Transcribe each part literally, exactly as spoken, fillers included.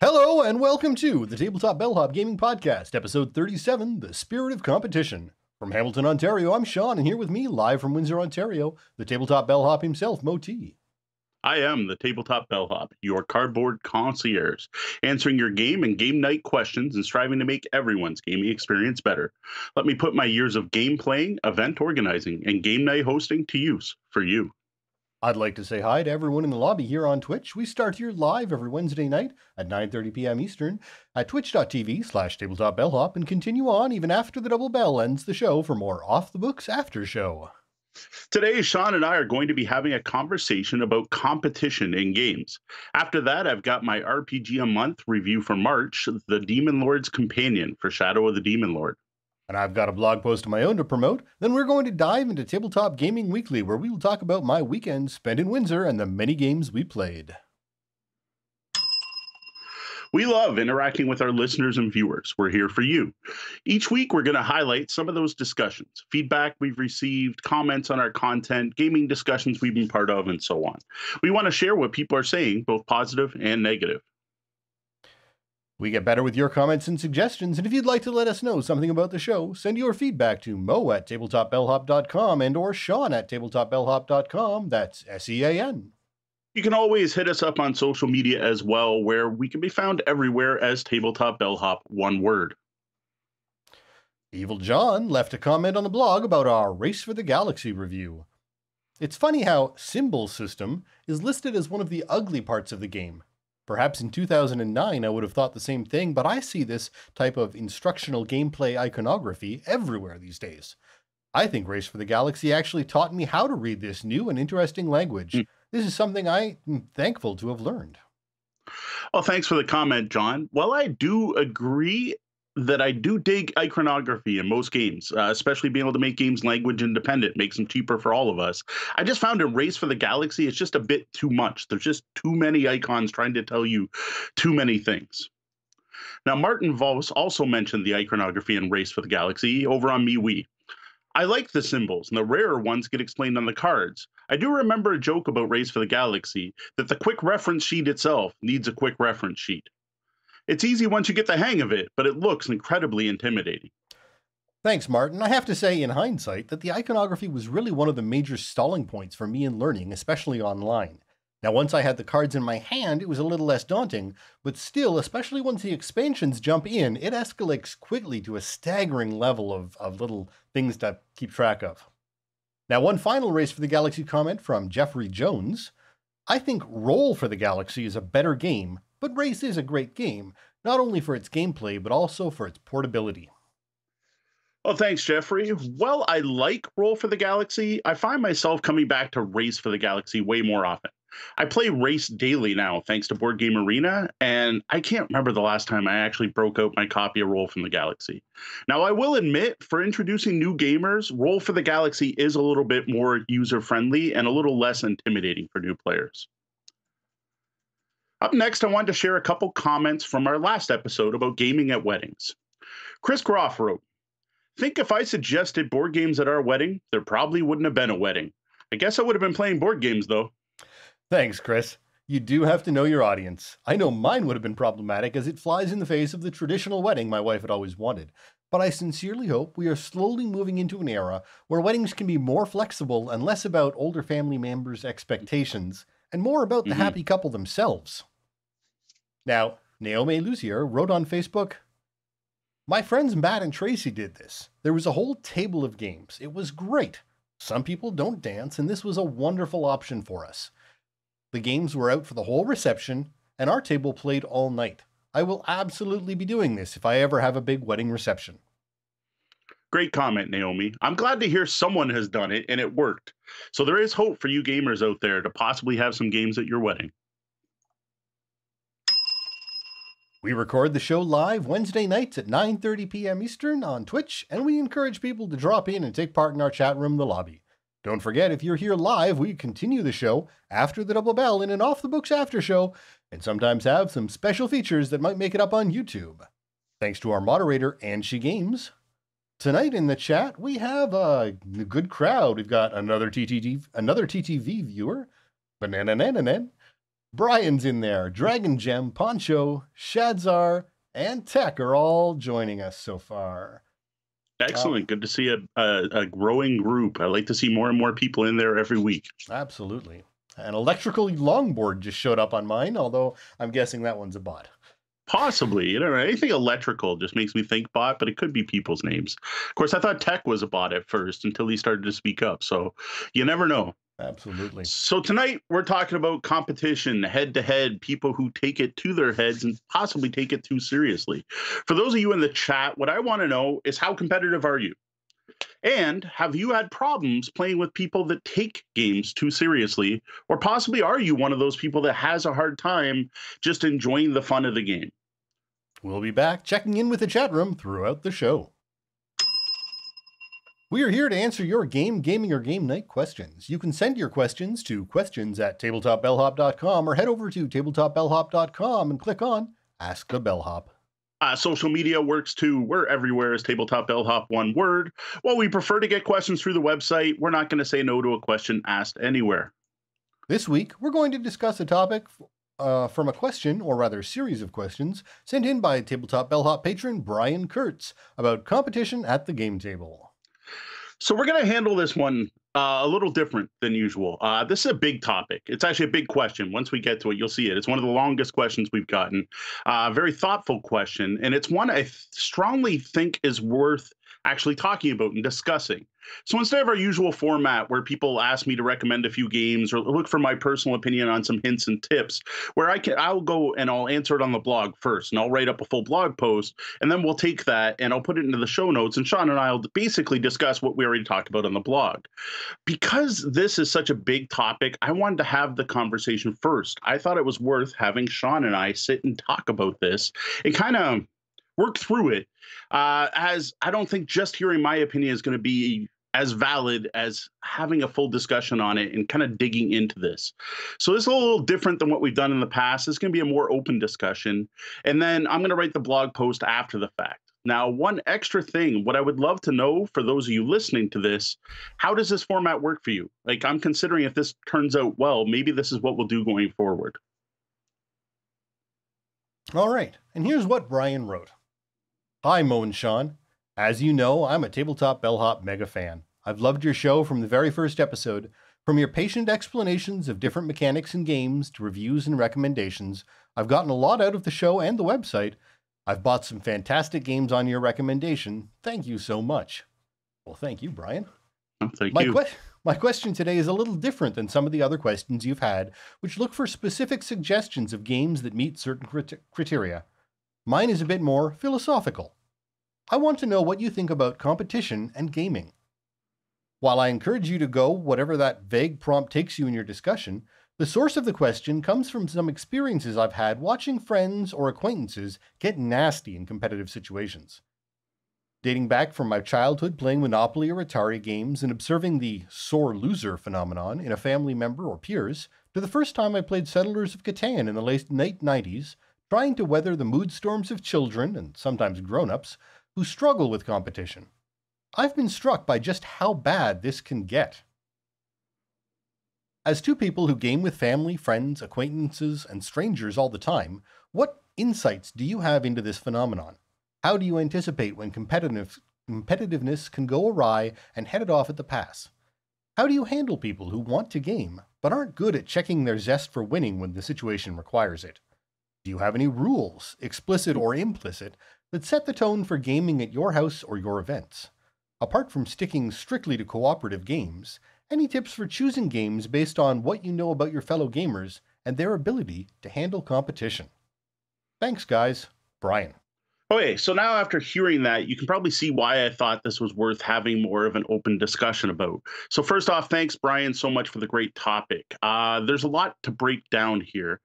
Hello and welcome to the Tabletop Bellhop Gaming Podcast, episode thirty-seven, The Spirit of Competition. From Hamilton, Ontario, I'm Sean, and here with me, live from Windsor, Ontario, the Tabletop Bellhop himself, Mo T. I am the Tabletop Bellhop, your cardboard concierge, answering your game and game night questions and striving to make everyone's gaming experience better. Let me put my years of game playing, event organizing, and game night hosting to use for you. I'd like to say hi to everyone in the lobby here on Twitch. We start here live every Wednesday night at nine thirty p m Eastern at twitch dot t v slash tabletop bellhop and continue on even after the double bell ends the show for more Off the Books After Show. Today, Sean and I are going to be having a conversation about competition in games. After that, I've got my R P G a month review for March, The Demon Lord's Companion for Shadow of the Demon Lord. And I've got a blog post of my own to promote. Then we're going to dive into Tabletop Gaming Weekly, where we will talk about my weekend spent in Windsor and the many games we played. We love interacting with our listeners and viewers. We're here for you. Each week, we're going to highlight some of those discussions, feedback we've received, comments on our content, gaming discussions we've been part of, and so on. We want to share what people are saying, both positive and negative. We get better with your comments and suggestions, and if you'd like to let us know something about the show, send your feedback to mo at tabletop bellhop dot com and or sean at tabletop bellhop dot com. That's S E A N. You can always hit us up on social media as well, where we can be found everywhere as Tabletop Bellhop, one word. Evil John left a comment on the blog about our Race for the Galaxy review. It's funny how Symbol System is listed as one of the ugly parts of the game. Perhaps in two thousand nine, I would have thought the same thing, but I see this type of instructional gameplay iconography everywhere these days. I think Race for the Galaxy actually taught me how to read this new and interesting language. Mm. This is something I am thankful to have learned. Well, thanks for the comment, John. Well, I do agree that I do dig iconography in most games, uh, especially being able to make games language independent, makes them cheaper for all of us. I just found in Race for the Galaxy, it's just a bit too much. There's just too many icons trying to tell you too many things. Now, Martin Voss also mentioned the iconography in Race for the Galaxy over on MeWe. I like the symbols, and the rarer ones get explained on the cards. I do remember a joke about Race for the Galaxy, that the quick reference sheet itself needs a quick reference sheet. It's easy once you get the hang of it, but it looks incredibly intimidating. Thanks, Martin. I have to say, in hindsight, that the iconography was really one of the major stalling points for me in learning, especially online. Now, once I had the cards in my hand, it was a little less daunting, but still, especially once the expansions jump in, it escalates quickly to a staggering level of, of little things to keep track of. Now, one final Race for the Galaxy comment from Jeffrey Jones. I think Roll for the Galaxy is a better game, but Race is a great game, not only for its gameplay, but also for its portability. Well, thanks, Jeffrey. Well, I like Roll for the Galaxy. I find myself coming back to Race for the Galaxy way more often. I play Race daily now, thanks to Board Game Arena, and I can't remember the last time I actually broke out my copy of Roll for the Galaxy. Now, I will admit, for introducing new gamers, Roll for the Galaxy is a little bit more user-friendly and a little less intimidating for new players. Up next, I wanted to share a couple comments from our last episode about gaming at weddings. Chris Groff wrote, "Think if I suggested board games at our wedding, there probably wouldn't have been a wedding. I guess I would have been playing board games, though." Thanks, Chris. You do have to know your audience. I know mine would have been problematic as it flies in the face of the traditional wedding my wife had always wanted, but I sincerely hope we are slowly moving into an era where weddings can be more flexible and less about older family members' expectations, and more about the mm-hmm. happy couple themselves. Now, Naomi Lucier wrote on Facebook, "My friends Matt and Tracy did this. There was a whole table of games. It was great. Some people don't dance, and this was a wonderful option for us. The games were out for the whole reception, and our table played all night. I will absolutely be doing this if I ever have a big wedding reception." Great comment, Naomi. I'm glad to hear someone has done it and it worked. So there is hope for you gamers out there to possibly have some games at your wedding. We record the show live Wednesday nights at nine thirty p m Eastern on Twitch, and we encourage people to drop in and take part in our chat room, the lobby. Don't forget, if you're here live, we continue the show after the double bell in an Off the Books After Show, and sometimes have some special features that might make it up on YouTube. Thanks to our moderator, Anshi Games. Tonight in the chat, we have a good crowd. We've got another T T V, another T T V viewer, Banana Nananen, Brian's in there. Dragon Gem, Poncho, Shadzar, and Tech are all joining us so far. Excellent. Um, Good to see a, a, a growing group. I like to see more and more people in there every week. Absolutely. An electrical longboard just showed up on mine, although I'm guessing that one's a bot. Possibly. You know, anything electrical just makes me think bot, but it could be people's names. Of course, I thought Tech was a bot at first until he started to speak up. So you never know. Absolutely. So tonight we're talking about competition, head to head, people who take it to their heads and possibly take it too seriously. For those of you in the chat, what I want to know is how competitive are you? And have you had problems playing with people that take games too seriously? Or possibly are you one of those people that has a hard time just enjoying the fun of the game? We'll be back checking in with the chat room throughout the show. We are here to answer your game, gaming, or game night questions. You can send your questions to questions at tabletop bellhop dot com or head over to tabletop bellhop dot com and click on Ask the Bellhop. Uh, social media works too. We're everywhere as Tabletop Bellhop, one word. While we prefer to get questions through the website, we're not going to say no to a question asked anywhere. This week, we're going to discuss a topic uh, from a question, or rather series of questions, sent in by Tabletop Bellhop patron Brian Kurtz about competition at the game table. So we're going to handle this one uh, a little different than usual. Uh, this is a big topic. It's actually a big question. Once we get to it, you'll see it. It's one of the longest questions we've gotten. A uh, very thoughtful question, and it's one I strongly think is worth actually talking about and discussing. So instead of our usual format where people ask me to recommend a few games or look for my personal opinion on some hints and tips, where I can, I'll go and I'll answer it on the blog first, and I'll write up a full blog post, and then we'll take that and I'll put it into the show notes, and Sean and I will basically discuss what we already talked about on the blog. Because this is such a big topic, I wanted to have the conversation first. I thought it was worth having Sean and I sit and talk about this and kind of work through it, uh, as I don't think just hearing my opinion is going to be as valid as having a full discussion on it and kind of digging into this. So this is a little different than what we've done in the past. It's going to be a more open discussion. And then I'm going to write the blog post after the fact. Now, one extra thing, what I would love to know for those of you listening to this, how does this format work for you? Like, I'm considering if this turns out well, maybe this is what we'll do going forward. All right. And here's what Brian wrote. Hi, Mo and Sean. As you know, I'm a Tabletop Bellhop mega fan. I've loved your show from the very first episode. From your patient explanations of different mechanics and games to reviews and recommendations, I've gotten a lot out of the show and the website. I've bought some fantastic games on your recommendation. Thank you so much. Well, thank you, Brian. Oh, thank my you. Que my question today is a little different than some of the other questions you've had, which look for specific suggestions of games that meet certain crit criteria. Mine is a bit more philosophical. I want to know what you think about competition and gaming. While I encourage you to go whatever that vague prompt takes you in your discussion, the source of the question comes from some experiences I've had watching friends or acquaintances get nasty in competitive situations. Dating back from my childhood playing Monopoly or Atari games and observing the sore loser phenomenon in a family member or peers, to the first time I played Settlers of Catan in the late nineties, trying to weather the mood storms of children, and sometimes grown-ups, who struggle with competition. I've been struck by just how bad this can get. As two people who game with family, friends, acquaintances, and strangers all the time, what insights do you have into this phenomenon? How do you anticipate when competitive, competitiveness can go awry and head it off at the pass? How do you handle people who want to game, but aren't good at checking their zest for winning when the situation requires it? Do you have any rules, explicit or implicit, that set the tone for gaming at your house or your events? Apart from sticking strictly to cooperative games, any tips for choosing games based on what you know about your fellow gamers and their ability to handle competition? Thanks, guys. Brian. Okay, so now after hearing that, you can probably see why I thought this was worth having more of an open discussion about. So first off, thanks, Brian, so much for the great topic. Uh, there's a lot to break down here.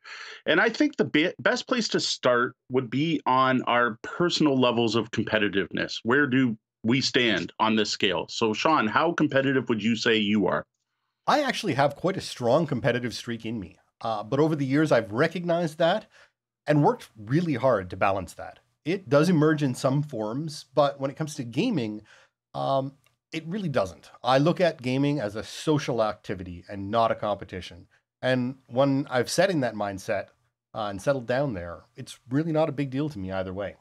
And I think the be- best place to start would be on our personal levels of competitiveness. Where do we stand on this scale? So, Sean, how competitive would you say you are? I actually have quite a strong competitive streak in me. Uh, but over the years, I've recognized that and worked really hard to balance that. It does emerge in some forms, but when it comes to gaming, um, it really doesn't. I look at gaming as a social activity and not a competition. And when I've set in that mindset uh, and settled down there, it's really not a big deal to me either way.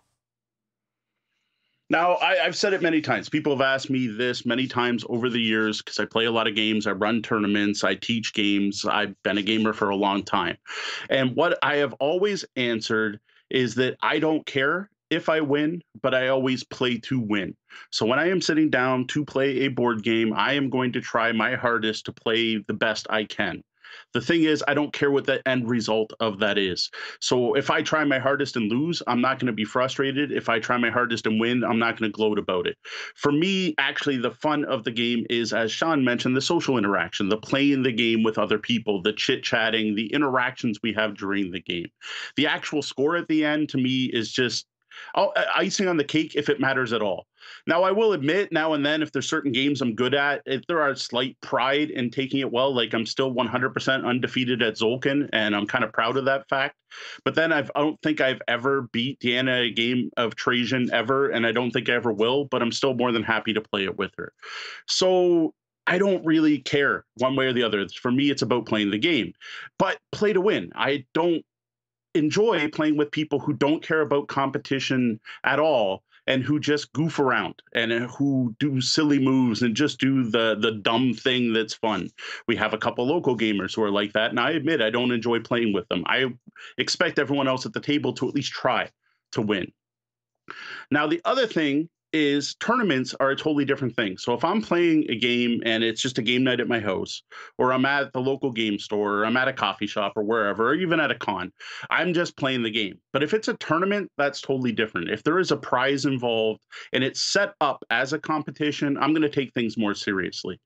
Now, I, I've said it many times. People have asked me this many times over the years because I play a lot of games. I run tournaments. I teach games. I've been a gamer for a long time. And what I have always answered is that I don't care if I win, but I always play to win. So when I am sitting down to play a board game, I am going to try my hardest to play the best I can. The thing is, I don't care what the end result of that is. So if I try my hardest and lose, I'm not going to be frustrated. If I try my hardest and win, I'm not going to gloat about it. For me, actually, the fun of the game is, as Sean mentioned, the social interaction, the playing the game with other people, the chit-chatting, the interactions we have during the game. The actual score at the end, to me, is just icing on the cake if it matters at all. Now, I will admit now and then if there's certain games I'm good at, if there are slight pride in taking it well, like I'm still one hundred percent undefeated at Zolkin, and I'm kind of proud of that fact. But then I've, I don't think I've ever beat Deanna a game of Trajan ever, and I don't think I ever will, but I'm still more than happy to play it with her. So I don't really care one way or the other. For me, it's about playing the game. But play to win. I don't enjoy playing with people who don't care about competition at all and who just goof around and who do silly moves and just do the the dumb thing that's fun. We have a couple local gamers who are like that, and I admit I don't enjoy playing with them. I expect everyone else at the table to at least try to win. Now, the other thing is tournaments are a totally different thing. So if I'm playing a game and it's just a game night at my house, or I'm at the local game store, or I'm at a coffee shop or wherever, or even at a con, I'm just playing the game. But if it's a tournament, that's totally different. If there is a prize involved and it's set up as a competition, I'm going to take things more seriously.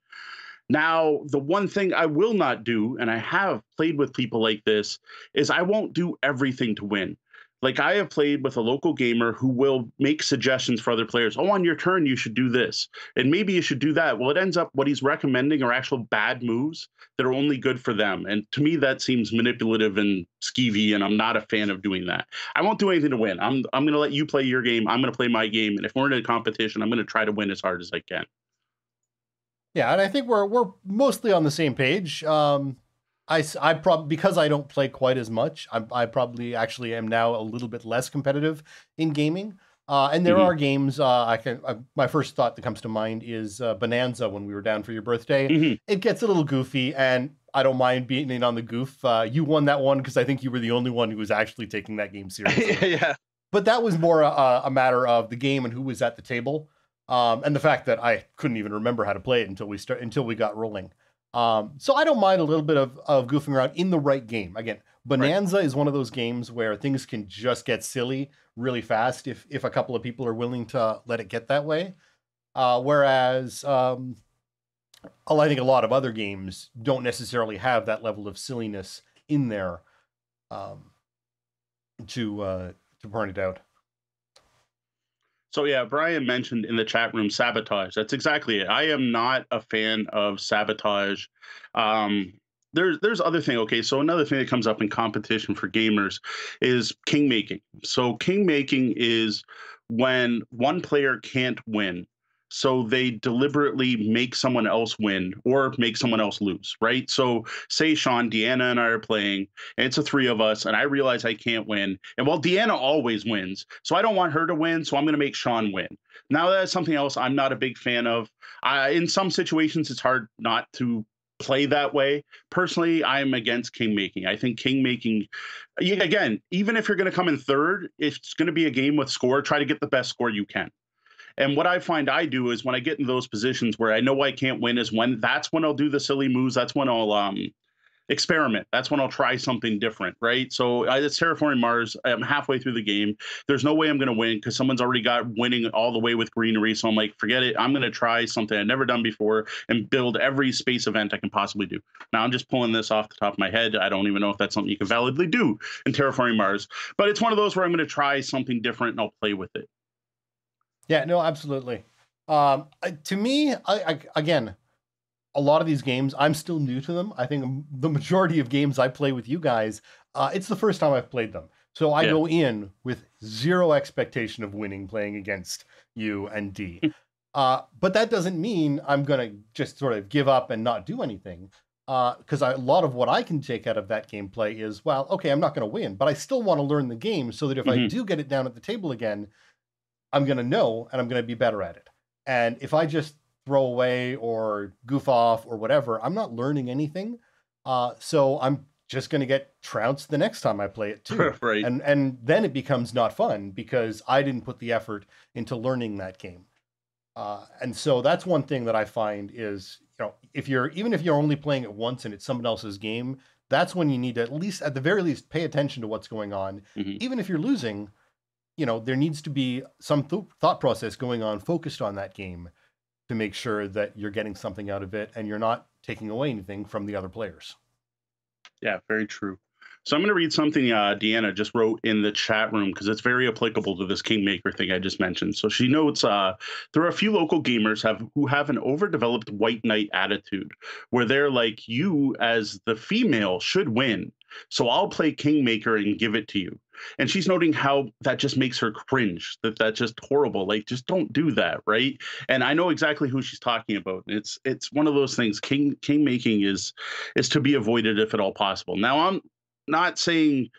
Now, the one thing I will not do, and I have played with people like this, is I won't do everything to win. Like, I have played with a local gamer who will make suggestions for other players. Oh, on your turn, you should do this. And maybe you should do that. Well, it ends up what he's recommending are actual bad moves that are only good for them. And to me, that seems manipulative and skeevy, and I'm not a fan of doing that. I won't do anything to win. I'm, I'm going to let you play your game. I'm going to play my game. And if we're in a competition, I'm going to try to win as hard as I can. Yeah, and I think we're, we're mostly on the same page. Um... I, I probably, because I don't play quite as much, I, I probably actually am now a little bit less competitive in gaming. Uh, and there mm-hmm. are games, uh, I can, I, my first thought that comes to mind is uh, Bohnanza when we were down for your birthday. Mm-hmm. It gets a little goofy, and I don't mind being in on the goof. Uh, you won that one because I think you were the only one who was actually taking that game seriously. Yeah. But that was more a, a matter of the game and who was at the table. Um, and the fact that I couldn't even remember how to play it until we start, until we got rolling. Um, so I don't mind a little bit of, of goofing around in the right game. Again, Bohnanza right. is one of those games where things can just get silly really fast if, if a couple of people are willing to let it get that way. Uh, whereas, um, I think a lot of other games don't necessarily have that level of silliness in there, um, to, uh, to point it out. So yeah, Brian mentioned in the chat room, sabotage. That's exactly it. I am not a fan of sabotage. Um, there's there's other thing. Okay, so another thing that comes up in competition for gamers is king making. So king making is when one player can't win. So they deliberately make someone else win or make someone else lose, right? So say, Sean, Deanna and I are playing, and it's the three of us, and I realize I can't win. And well, Deanna always wins, so I don't want her to win, so I'm going to make Sean win. Now, that's something else I'm not a big fan of. I, in some situations, it's hard not to play that way. Personally, I'm against king making. I think king making, again, even if you're going to come in third, it's going to be a game with score. Try to get the best score you can. And what I find I do is when I get in those positions where I know I can't win is when that's when I'll do the silly moves. That's when I'll um, experiment. That's when I'll try something different, right? So I, it's Terraforming Mars. I'm halfway through the game. There's no way I'm going to win because someone's already got winning all the way with greenery. So I'm like, forget it. I'm going to try something I've never done before and build every space event I can possibly do. Now, I'm just pulling this off the top of my head. I don't even know if that's something you can validly do in Terraforming Mars. But it's one of those where I'm going to try something different and I'll play with it. Yeah, no, absolutely. Um, to me, I, I, again, a lot of these games, I'm still new to them. I think the majority of games I play with you guys, uh, it's the first time I've played them. So I yeah. go in with zero expectation of winning playing against you and D. uh, but that doesn't mean I'm going to just sort of give up and not do anything. because uh, a lot of what I can take out of that gameplay is, well, okay, I'm not going to win, but I still want to learn the game so that if mm-hmm. I do get it down at the table again, I'm going to know and I'm going to be better at it. And if I just throw away or goof off or whatever, I'm not learning anything. Uh, so I'm just going to get trounced the next time I play it too. Right. And, and then it becomes not fun because I didn't put the effort into learning that game. Uh, and so that's one thing that I find is, you know, if you're, even if you're only playing it once and it's someone else's game, that's when you need to at least, at the very least, pay attention to what's going on. Mm-hmm. Even if you're losing, you know, there needs to be some th- thought process going on focused on that game to make sure that you're getting something out of it and you're not taking away anything from the other players. Yeah, very true. So I'm going to read something uh, Deanna just wrote in the chat room because it's very applicable to this Kingmaker thing I just mentioned. So she notes, uh, there are a few local gamers have who have an overdeveloped white knight attitude where they're like, you as the female should win, so I'll play Kingmaker and give it to you. And she's noting how that just makes her cringe, that that's just horrible. Like, just don't do that, right? And I know exactly who she's talking about. It's it's one of those things. King king making is is to be avoided if at all possible. Now, I'm not saying,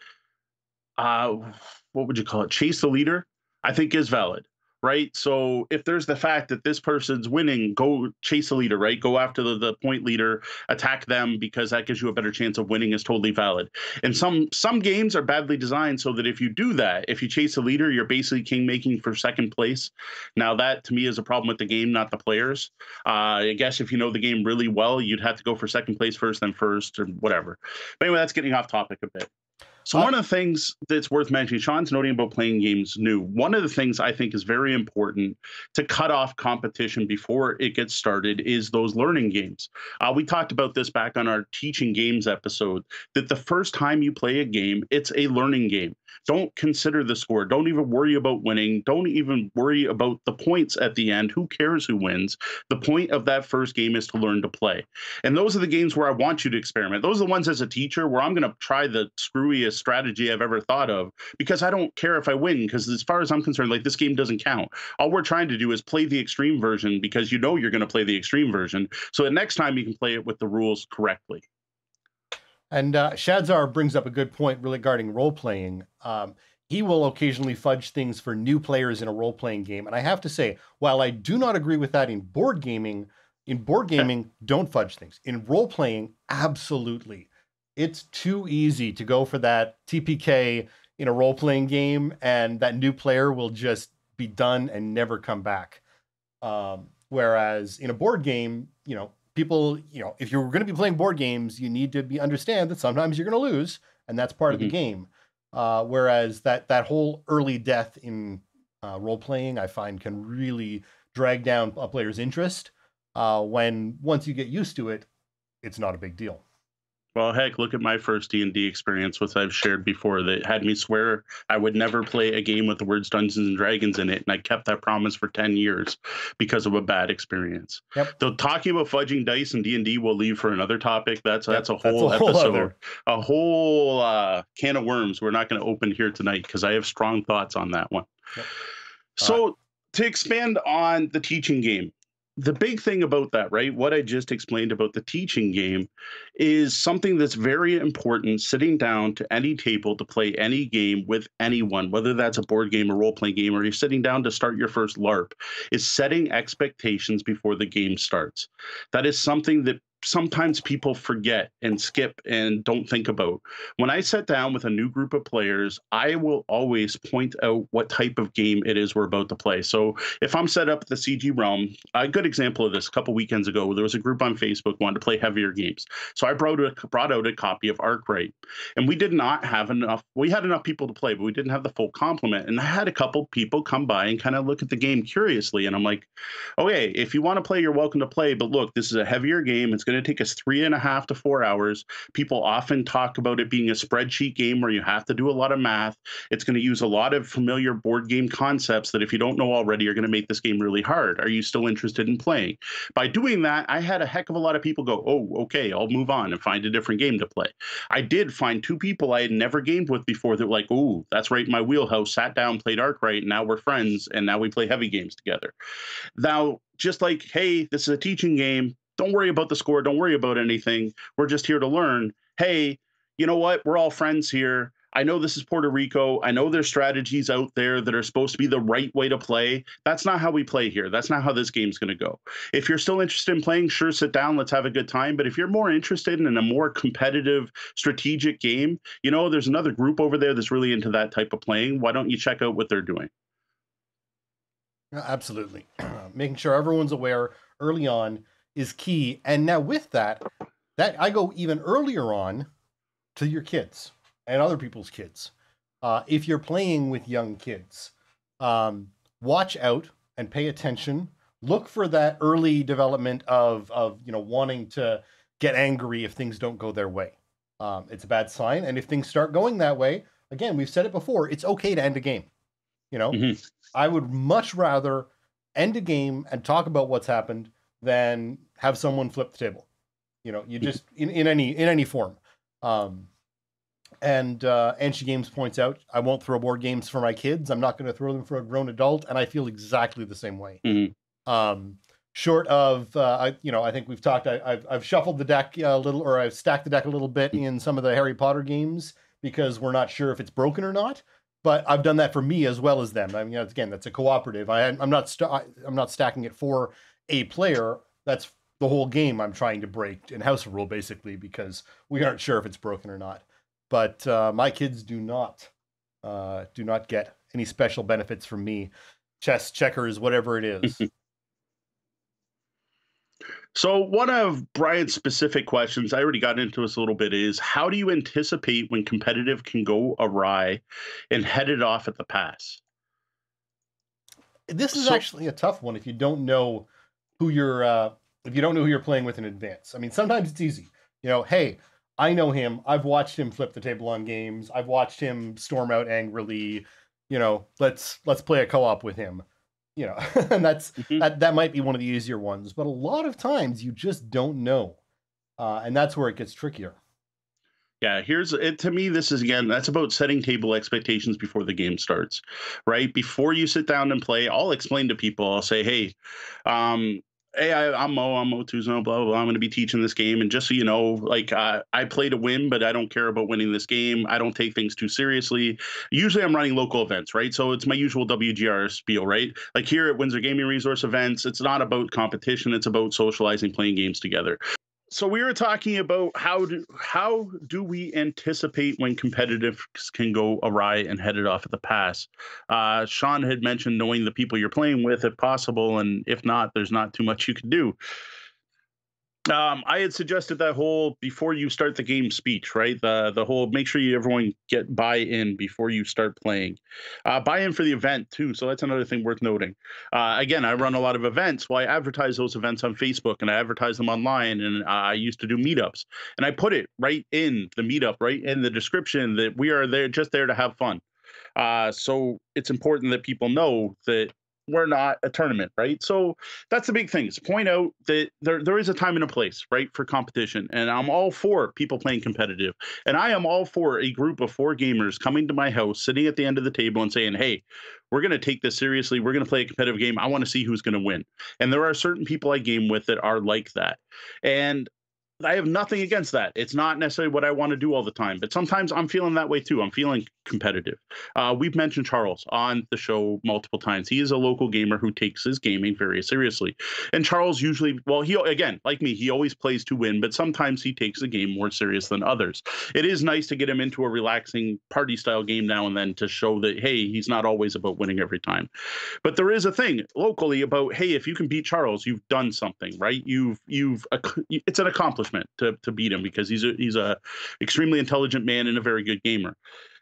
uh, what would you call it? Chase the leader, I think, is valid, right? So if there's the fact that this person's winning, go chase the leader, right? Go after the, the point leader, attack them, because that gives you a better chance of winning, is totally valid. And some some games are badly designed so that if you do that, if you chase the leader, you're basically king making for second place. Now that to me is a problem with the game, not the players. Uh, I guess if you know the game really well, you'd have to go for second place first, then first, or whatever. But anyway, that's getting off topic a bit. So one of the things that's worth mentioning, Sean's noting about playing games new. One of the things I think is very important to cut off competition before it gets started is those learning games. Uh, we talked about this back on our teaching games episode, that the first time you play a game, it's a learning game. Don't consider the score. Don't even worry about winning. Don't even worry about the points at the end. Who cares who wins? The point of that first game is to learn to play. And those are the games where I want you to experiment. Those are the ones as a teacher where I'm going to try the screwiest strategy I've ever thought of, because I don't care if I win, because as far as I'm concerned, like, this game doesn't count. All we're trying to do is play the extreme version, because you know you're going to play the extreme version, so the next time you can play it with the rules correctly. And uh, Shadzar brings up a good point regarding role-playing. Um, he will occasionally fudge things for new players in a role-playing game, and I have to say, while I do not agree with that in board gaming, in board gaming, don't fudge things. In role-playing, absolutely. It's too easy to go for that T P K in a role-playing game, and that new player will just be done and never come back. Um, whereas in a board game, you know, people, you know, if you're going to be playing board games, you need to be understand that sometimes you're going to lose, and that's part mm-hmm. of the game. Uh, whereas that that whole early death in uh, role-playing, I find, can really drag down a player's interest. Uh, when once you get used to it, it's not a big deal. Well, heck, look at my first D and D experience, which I've shared before, that had me swear I would never play a game with the words Dungeons and Dragons in it. And I kept that promise for ten years because of a bad experience. Yep. So talking about fudging dice and D and D will leave for another topic. That's, yep, that's, a, whole that's a whole episode, other. a whole uh, can of worms we're not going to open here tonight, because I have strong thoughts on that one. Yep. So right. To expand on the teaching game. The big thing about that, right, what I just explained about the teaching game is something that's very important sitting down to any table to play any game with anyone, whether that's a board game, a role-playing game, or you're sitting down to start your first LARP, is setting expectations before the game starts. That is something that sometimes people forget and skip and don't think about. When I sit down with a new group of players, I will always point out what type of game it is we're about to play. So if I'm set up the C G realm, a good example of this, a couple weekends ago, there was a group on Facebook wanted to play heavier games. So I brought, a, brought out a copy of Arkwright, and we did not have enough. We had enough people to play, but we didn't have the full complement. And I had a couple people come by and kind of look at the game curiously. And I'm like, okay, if you want to play, you're welcome to play. But look, this is a heavier game. It's going to take us three and a half to four hours. People often talk about it being a spreadsheet game where you have to do a lot of math. It's going to use a lot of familiar board game concepts that if you don't know already are going to make this game really hard. Are you still interested in playing? By doing that, I had a heck of a lot of people go, oh, okay, I'll move on and find a different game to play. I did find two people I had never gamed with before that were like, oh, that's right in my wheelhouse, sat down, played Arkwright, and now we're friends, and now we play heavy games together. Now, just like, hey, this is a teaching game. Don't worry about the score. Don't worry about anything. We're just here to learn. Hey, you know what? We're all friends here. I know this is Puerto Rico. I know there's strategies out there that are supposed to be the right way to play. That's not how we play here. That's not how this game's going to go. If you're still interested in playing, sure, sit down. Let's have a good time. But if you're more interested in a more competitive, strategic game, you know, there's another group over there that's really into that type of playing. Why don't you check out what they're doing? Absolutely. Uh, making sure everyone's aware early on is key. And now with that, that I go even earlier on to your kids and other people's kids. Uh, if you're playing with young kids, um, watch out and pay attention. Look for that early development of, of, you know, wanting to get angry if things don't go their way. Um, it's a bad sign. And if things start going that way, again, we've said it before, it's okay to end a game. You know, mm-hmm. I would much rather end a game and talk about what's happened than have someone flip the table. You know, you just, in, in any, in any form. Um, And uh, Anshi Games points out, I won't throw board games for my kids. I'm not going to throw them for a grown adult. And I feel exactly the same way. Mm-hmm. um, short of, uh, I, you know, I think we've talked, I, I've, I've shuffled the deck a little, or I've stacked the deck a little bit in some of the Harry Potter games because we're not sure if it's broken or not. But I've done that for me as well as them. I mean, again, that's a cooperative. I, I'm not st- I'm not stacking it for a player. That's the whole game I'm trying to break in house rule, basically, because we aren't sure if it's broken or not. But uh, my kids do not uh, do not get any special benefits from me. Chess, checkers, whatever it is. So one of Brian's specific questions, I already got into this a little bit, is how do you anticipate when competitive can go awry and head it off at the pass? This is so, actually a tough one if you don't know who you're uh, if you don't know who you're playing with in advance. I mean, sometimes it's easy. You know, hey, I know him. I've watched him flip the table on games. I've watched him storm out angrily. You know, let's let's play a co-op with him. You know, and that's mm-hmm. that that might be one of the easier ones. But a lot of times you just don't know, uh, and that's where it gets trickier. Yeah, here's it. To me, this is again, that's about setting table expectations before the game starts, right? Before you sit down and play, I'll explain to people. I'll say, hey. Um, Hey, I, I'm Mo, I'm Mo Tuzno, blah, blah, blah. I'm going to be teaching this game. And just so you know, like uh, I play to win, but I don't care about winning this game. I don't take things too seriously. Usually I'm running local events, right? So it's my usual W G R spiel, right? Like here at Windsor Gaming Resource events, it's not about competition. It's about socializing, playing games together. So we were talking about how do, how do we anticipate when competitive can go awry and head it off at the pass? Uh, Sean had mentioned knowing the people you're playing with if possible, and if not, there's not too much you can do. Um, I had suggested that whole before you start the game speech, right? The the whole make sure you everyone get buy-in before you start playing. Uh, buy-in for the event, too, so that's another thing worth noting. Uh, again, I run a lot of events. Well, I advertise those events on Facebook, and I advertise them online, and uh, I used to do meetups. And I put it right in the meetup, right in the description that we are there just there to have fun. Uh, so it's important that people know that we're not a tournament, right? So that's the big thing, is point out that there, there is a time and a place, right, for competition. And I'm all for people playing competitive. And I am all for a group of four gamers coming to my house, sitting at the end of the table and saying, hey, we're going to take this seriously. We're going to play a competitive game. I want to see who's going to win. And there are certain people I game with that are like that. And I have nothing against that. It's not necessarily what I want to do all the time, but sometimes I'm feeling that way too. I'm feeling competitive. Uh, we've mentioned Charles on the show multiple times. He is a local gamer who takes his gaming very seriously. And Charles usually, well, he, again, like me, he always plays to win, but sometimes he takes the game more serious than others. It is nice to get him into a relaxing party style game now and then to show that, hey, he's not always about winning every time. But there is a thing locally about, hey, if you can beat Charles, you've done something, right? You've, you've, it's an accomplishment. To, to beat him because he's a he's a extremely intelligent man and a very good gamer.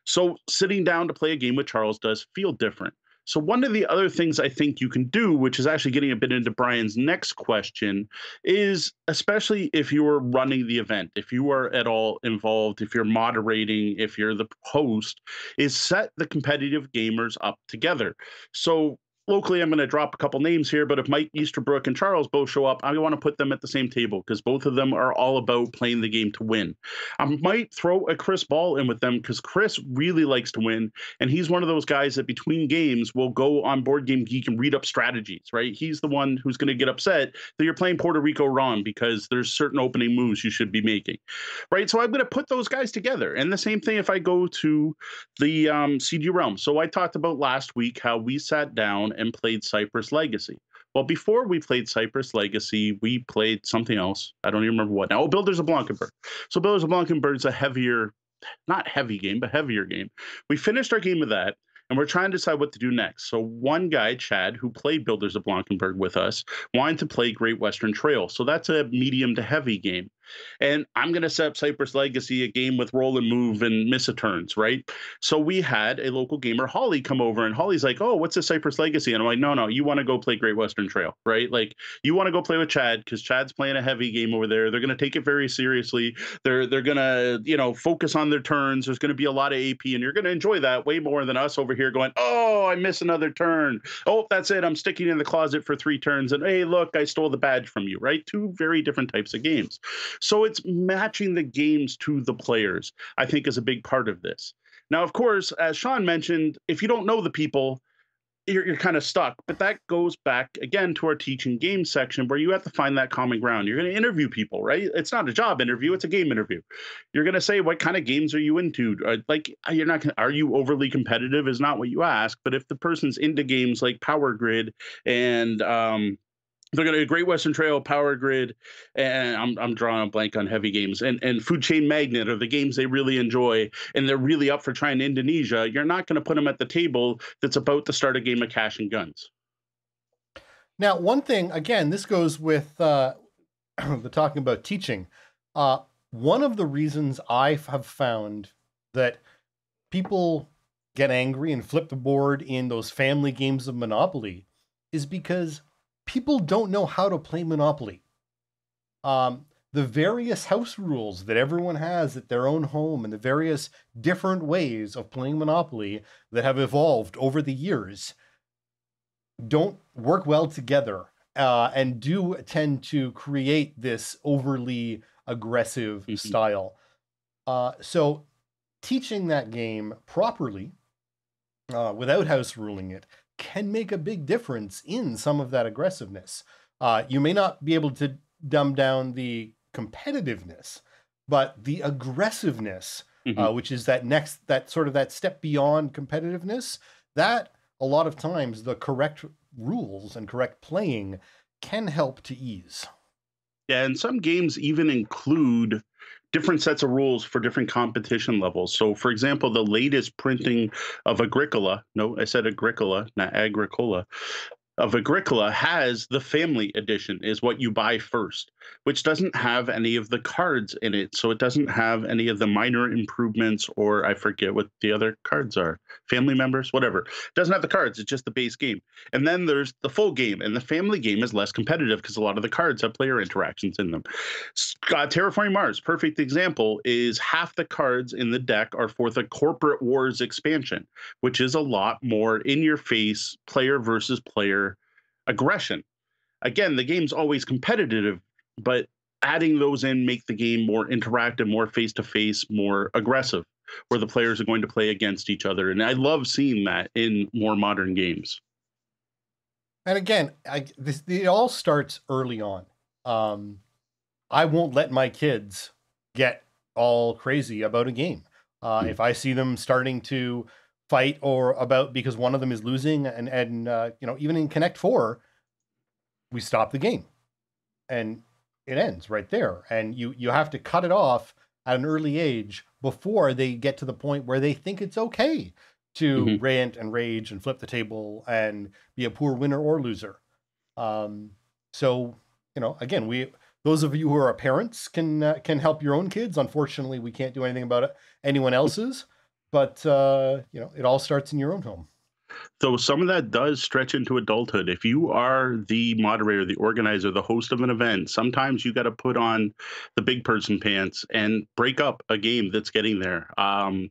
So sitting down to play a game with Charles does feel different. So one of the other things I think you can do, which is actually getting a bit into Brian's next question, is especially if you are running the event, if you are at all involved, if you're moderating, if you're the host, is set the competitive gamers up together. So locally, I'm going to drop a couple names here, but if Mike Easterbrook and Charles both show up, I want to put them at the same table because both of them are all about playing the game to win. I might throw a Chris Ball in with them because Chris really likes to win, and he's one of those guys that between games will go on Board Game Geek and read up strategies, right? He's the one who's going to get upset that you're playing Puerto Rico wrong because there's certain opening moves you should be making, right? So I'm going to put those guys together. And the same thing if I go to the um, C D Realm. So I talked about last week how we sat down and played Cypress Legacy. Well, before we played Cypress Legacy, we played something else. I don't even remember what now. Oh, Builders of Blankenburg. So Builders of Blankenburg is a heavier, not heavy game, but heavier game. We finished our game of that, and we're trying to decide what to do next. So one guy, Chad, who played Builders of Blankenburg with us, wanted to play Great Western Trail. So that's a medium to heavy game. And I'm going to set up Cypress Legacy, a game with roll and move and miss a turns, right? So we had a local gamer, Holly, come over, and Holly's like, oh, what's this Cypress Legacy? And I'm like, no, no, you want to go play Great Western Trail, right? Like, you want to go play with Chad because Chad's playing a heavy game over there. They're going to take it very seriously. They're, they're going to, you know, focus on their turns. There's going to be a lot of A P, and you're going to enjoy that way more than us over here going, oh, I miss another turn. Oh, that's it. I'm sticking in the closet for three turns. And hey, look, I stole the badge from you, right? Two very different types of games. So it's matching the games to the players, I think, is a big part of this. Now, of course, as Sean mentioned, if you don't know the people, you're, you're kind of stuck. But that goes back, again, to our teaching game section where you have to find that common ground. You're going to interview people, right? It's not a job interview. It's a game interview. You're going to say, what kind of games are you into? Like, you're not gonna, are you overly competitive is not what you ask. But if the person's into games like Power Grid and... Um, they're going to Great Western Trail, Power Grid, and I'm, I'm drawing a blank on heavy games, and, and Food Chain Magnet are the games they really enjoy, and they're really up for trying Indonesia. You're not going to put them at the table that's about to start a game of cash and guns. Now, one thing, again, this goes with uh, the talking about teaching. Uh, one of the reasons I have found that people get angry and flip the board in those family games of Monopoly is because people don't know how to play Monopoly. Um, the various house rules that everyone has at their own home and the various different ways of playing Monopoly that have evolved over the years don't work well together uh, and do tend to create this overly aggressive mm-hmm. style. Uh, so teaching that game properly uh, without house ruling it can make a big difference in some of that aggressiveness. Uh, you may not be able to dumb down the competitiveness, but the aggressiveness, mm-hmm. uh, which is that next, that sort of that step beyond competitiveness, that a lot of times the correct rules and correct playing can help to ease. Yeah, and some games even include different sets of rules for different competition levels. So, for example, the latest printing of Agricola, no, I said Agricola, not Agricola, of Agricola has the family edition is what you buy first, which doesn't have any of the cards in it. So it doesn't have any of the minor improvements, or I forget what the other cards are, family members, whatever. It doesn't have the cards. It's just the base game. And then there's the full game, and the family game is less competitive because a lot of the cards have player interactions in them. Uh, Terraforming Mars, perfect example, is half the cards in the deck are for the Corporate Wars expansion, which is a lot more in your face player versus player aggression. Again, the game's always competitive, but adding those in make the game more interactive, more face-to-face, more aggressive, where the players are going to play against each other. And I love seeing that in more modern games. And again, I, this, it all starts early on. Um, I won't let my kids get all crazy about a game. Uh, mm-hmm. If I see them starting to fight or about because one of them is losing, and, and uh, you know, even in Connect four, we stop the game. And it ends right there. And you, you have to cut it off at an early age before they get to the point where they think it's okay to mm-hmm. rant and rage and flip the table and be a poor winner or loser. Um, so, you know, again, we, those of you who are parents can, uh, can help your own kids. Unfortunately, we can't do anything about it, anyone else's, but, uh, you know, it all starts in your own home. Though some of that does stretch into adulthood. If you are the moderator, the organizer, the host of an event, sometimes you got to put on the big person pants and break up a game that's getting there. Um,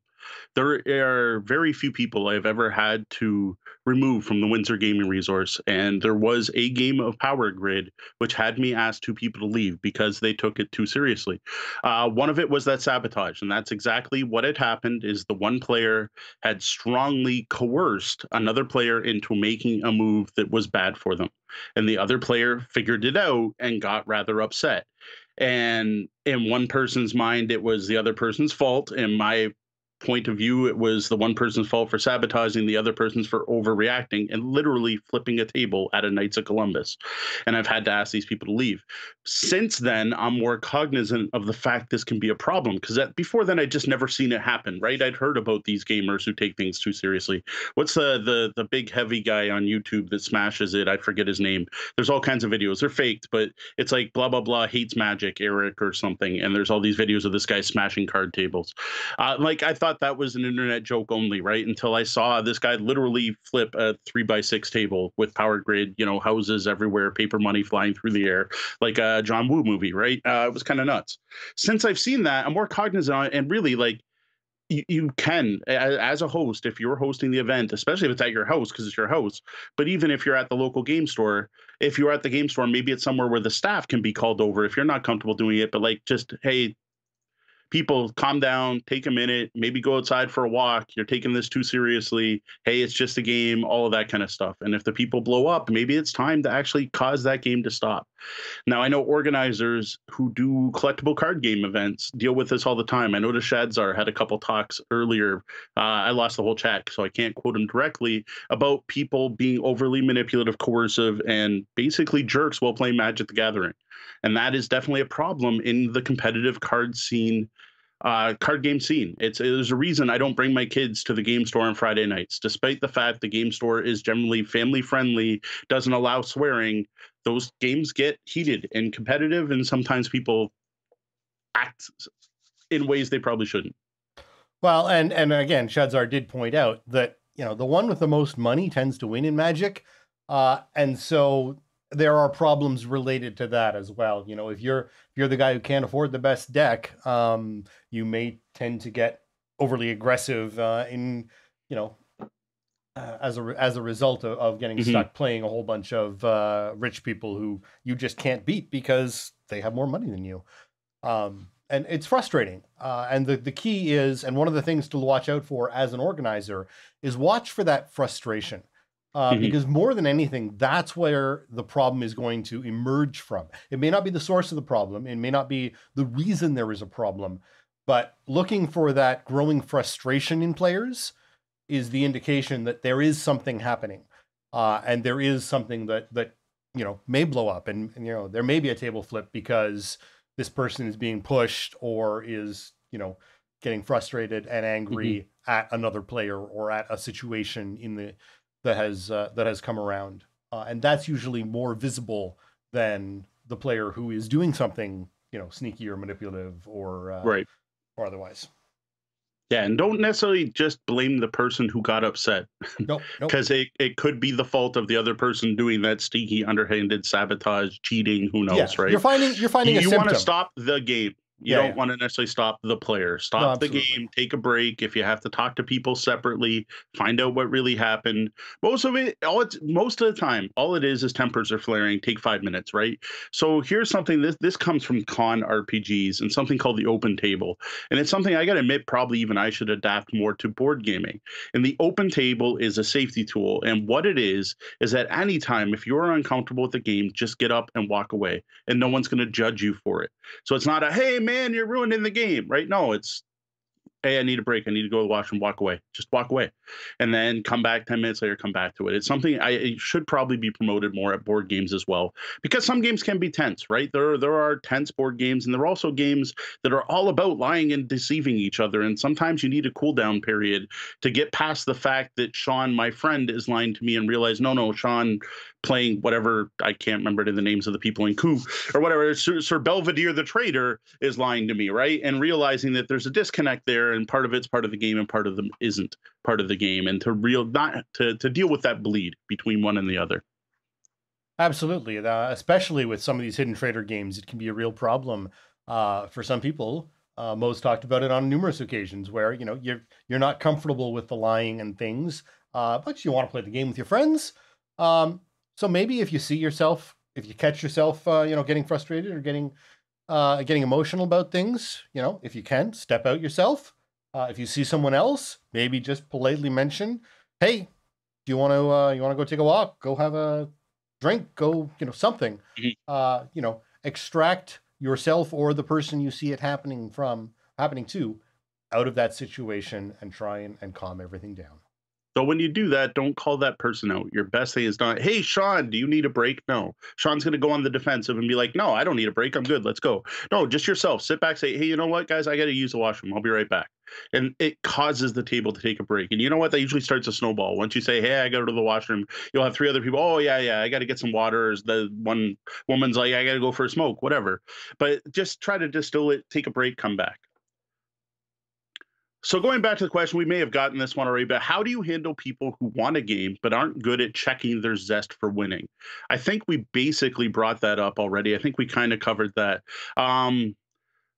There are very few people I've ever had to remove from the Windsor Gaming Resource, and there was a game of Power Grid which had me ask two people to leave because they took it too seriously. Uh, one of it was that sabotage, and that's exactly what had happened, is the one player had strongly coerced another player into making a move that was bad for them, and the other player figured it out and got rather upset. And in one person's mind, it was the other person's fault. In my point of view, it was the one person's fault for sabotaging, the other person's for overreacting and literally flipping a table at a Knights of Columbus. And I've had to ask these people to leave. Since then, I'm more cognizant of the fact this can be a problem, because before then, I'd just never seen it happen, right? I'd heard about these gamers who take things too seriously. What's the, the, the big heavy guy on YouTube that smashes it? I forget his name. There's all kinds of videos. They're faked, but it's like blah, blah, blah, hates magic, Eric or something. And there's all these videos of this guy smashing card tables. Uh, like, I thought that was an internet joke only, right? Until I saw this guy literally flip a three by six table with Power Grid, you know, houses everywhere, paper money flying through the air, like a John Woo movie, right? Uh, it was kind of nuts. Since I've seen that, I'm more cognizant on it, and really, like, you, you can, as a host, if you're hosting the event, especially if it's at your house, because it's your house, but even if you're at the local game store, if you're at the game store, maybe it's somewhere where the staff can be called over if you're not comfortable doing it, but like, just, hey, people, calm down, take a minute, maybe go outside for a walk. You're taking this too seriously. Hey, it's just a game, all of that kind of stuff. And if the people blow up, maybe it's time to actually cause that game to stop. Now, I know organizers who do collectible card game events deal with this all the time. I noticed Shadzar had a couple talks earlier. Uh, I lost the whole chat, so I can't quote him directly, about people being overly manipulative, coercive, and basically jerks while playing Magic the Gathering. And that is definitely a problem in the competitive card scene, uh, card game scene. It's, there's a reason I don't bring my kids to the game store on Friday nights, despite the fact the game store is generally family friendly, doesn't allow swearing. Those games get heated and competitive, and sometimes people act in ways they probably shouldn't. Well, and, and again, Shadzar did point out that, you know, the one with the most money tends to win in Magic. Uh, and so there are problems related to that as well. You know, if you're, if you're the guy who can't afford the best deck, um, you may tend to get overly aggressive uh, in, you know, uh, as a, as a result of, of getting mm-hmm. stuck playing a whole bunch of uh, rich people who you just can't beat because they have more money than you. Um, and it's frustrating. Uh, and the, the key is, and one of the things to watch out for as an organizer is watch for that frustration. Uh, mm-hmm. Because more than anything, that's where the problem is going to emerge from. It may not be the source of the problem. It may not be the reason there is a problem, but looking for that growing frustration in players is the indication that there is something happening. Uh, and there is something that, that, you know, may blow up, and, and, you know, there may be a table flip because this person is being pushed or is, you know, getting frustrated and angry mm-hmm. at another player or at a situation in the, that has uh, that has come around, uh, and that's usually more visible than the player who is doing something, you know, sneaky or manipulative or uh, right or otherwise. Yeah, and don't necessarily just blame the person who got upset. Nope, because nope. it it could be the fault of the other person doing that sneaky, underhanded sabotage, cheating. Who knows, yeah. right? You're finding you're finding you, a you symptom. Want to stop the game. You yeah, don't yeah. want to necessarily stop the player. Stop no, the game, take a break. If you have to talk to people separately, find out what really happened. Most of it, all it's, most of the time, all it is is tempers are flaring. Take five minutes, right? So here's something, this, this comes from con R P Gs and something called the open table. And it's something I got to admit, probably even I should adapt more to board gaming. And the open table is a safety tool. And what it is, is at any time, if you're uncomfortable with the game, just get up and walk away. And no one's going to judge you for it. So it's not a, hey, man, Man, you're ruining the game, right? No, it's, hey, I need a break. I need to go to the washroom, walk away. Just walk away. And then come back ten minutes later, come back to it. It's something I it should probably be promoted more at board games as well, because some games can be tense, right? There are, there are tense board games, and there are also games that are all about lying and deceiving each other. And sometimes you need a cool down period to get past the fact that Sean, my friend, is lying to me and realize, no, no, Sean playing whatever, I can't remember the names of the people in Coup or whatever, Sir, Sir Belvedere the traitor is lying to me, right? And realizing that there's a disconnect there, and part of it's part of the game and part of them isn't part of the game, and to real not to, to deal with that bleed between one and the other. Absolutely. Uh, especially with some of these hidden traitor games, it can be a real problem uh, for some people Uh, Mo's talked about it on numerous occasions where, you know, you're, you're not comfortable with the lying and things, uh, but you want to play the game with your friends. Um, so maybe if you see yourself, if you catch yourself, uh, you know, getting frustrated or getting, uh, getting emotional about things, you know, if you can, step out yourself. Uh, if you see someone else, maybe just politely mention, hey, do you want to, uh, you want to go take a walk, go have a drink, go, you know, something, uh, you know, extract yourself or the person you see it happening from, happening to, out of that situation and try and, and calm everything down. So when you do that, don't call that person out. Your best thing is not, hey, Sean, do you need a break? No. Sean's going to go on the defensive and be like, no, I don't need a break. I'm good. Let's go. No, just yourself. Sit back, say, hey, you know what, guys? I got to use the washroom. I'll be right back. And it causes the table to take a break. And you know what? That usually starts a snowball. Once you say, hey, I got to the washroom, you'll have three other people. Oh, yeah, yeah, I got to get some water. The one woman's like, I got to go for a smoke, whatever. But just try to distill it, take a break, come back. So going back to the question, we may have gotten this one already, but how do you handle people who want a game but aren't good at checking their zest for winning? I think we basically brought that up already. I think we kind of covered that. Um,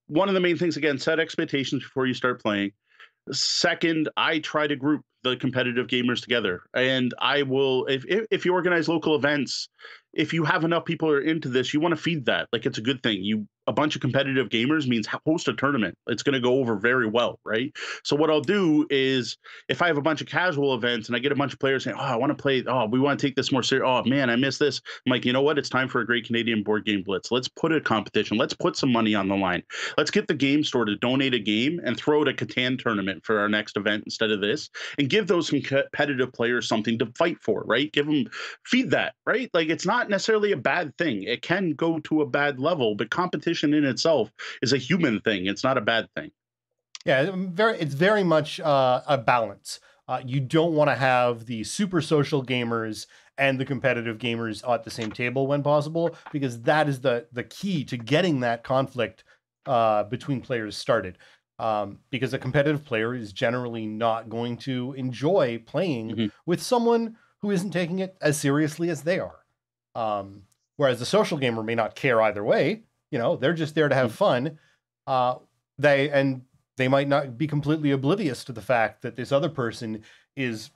one of the main things, again, set expectations before you start playing. Second, I try to group the competitive gamers together. And I will, if, if, if you organize local events, if you have enough people who are into this, you want to feed that. Like, it's a good thing. You, a bunch of competitive gamers means host a tournament. It's going to go over very well, right? So what I'll do is, if I have a bunch of casual events and I get a bunch of players saying, oh, I want to play, oh, we want to take this more serious. Oh, man, I missed this. I'm like, you know what? It's time for a Great Canadian Board Game Blitz. Let's put a competition. Let's put some money on the line. Let's get the game store to donate a game and throw it a Catan tournament for our next event instead of this, and give those competitive players something to fight for, right? Give them, feed that, right? Like, it's not necessarily a bad thing. It can go to a bad level, but competition in itself is a human thing. It's not a bad thing. Yeah, very, it's very much uh, a balance. Uh, you don't want to have the super social gamers and the competitive gamers at the same table when possible, because that is the, the key to getting that conflict uh, between players started. Um, because a competitive player is generally not going to enjoy playing mm-hmm. with someone who isn't taking it as seriously as they are. Um, whereas the social gamer may not care either way, you know, they're just there to have fun. Uh, they, and they might not be completely oblivious to the fact that this other person is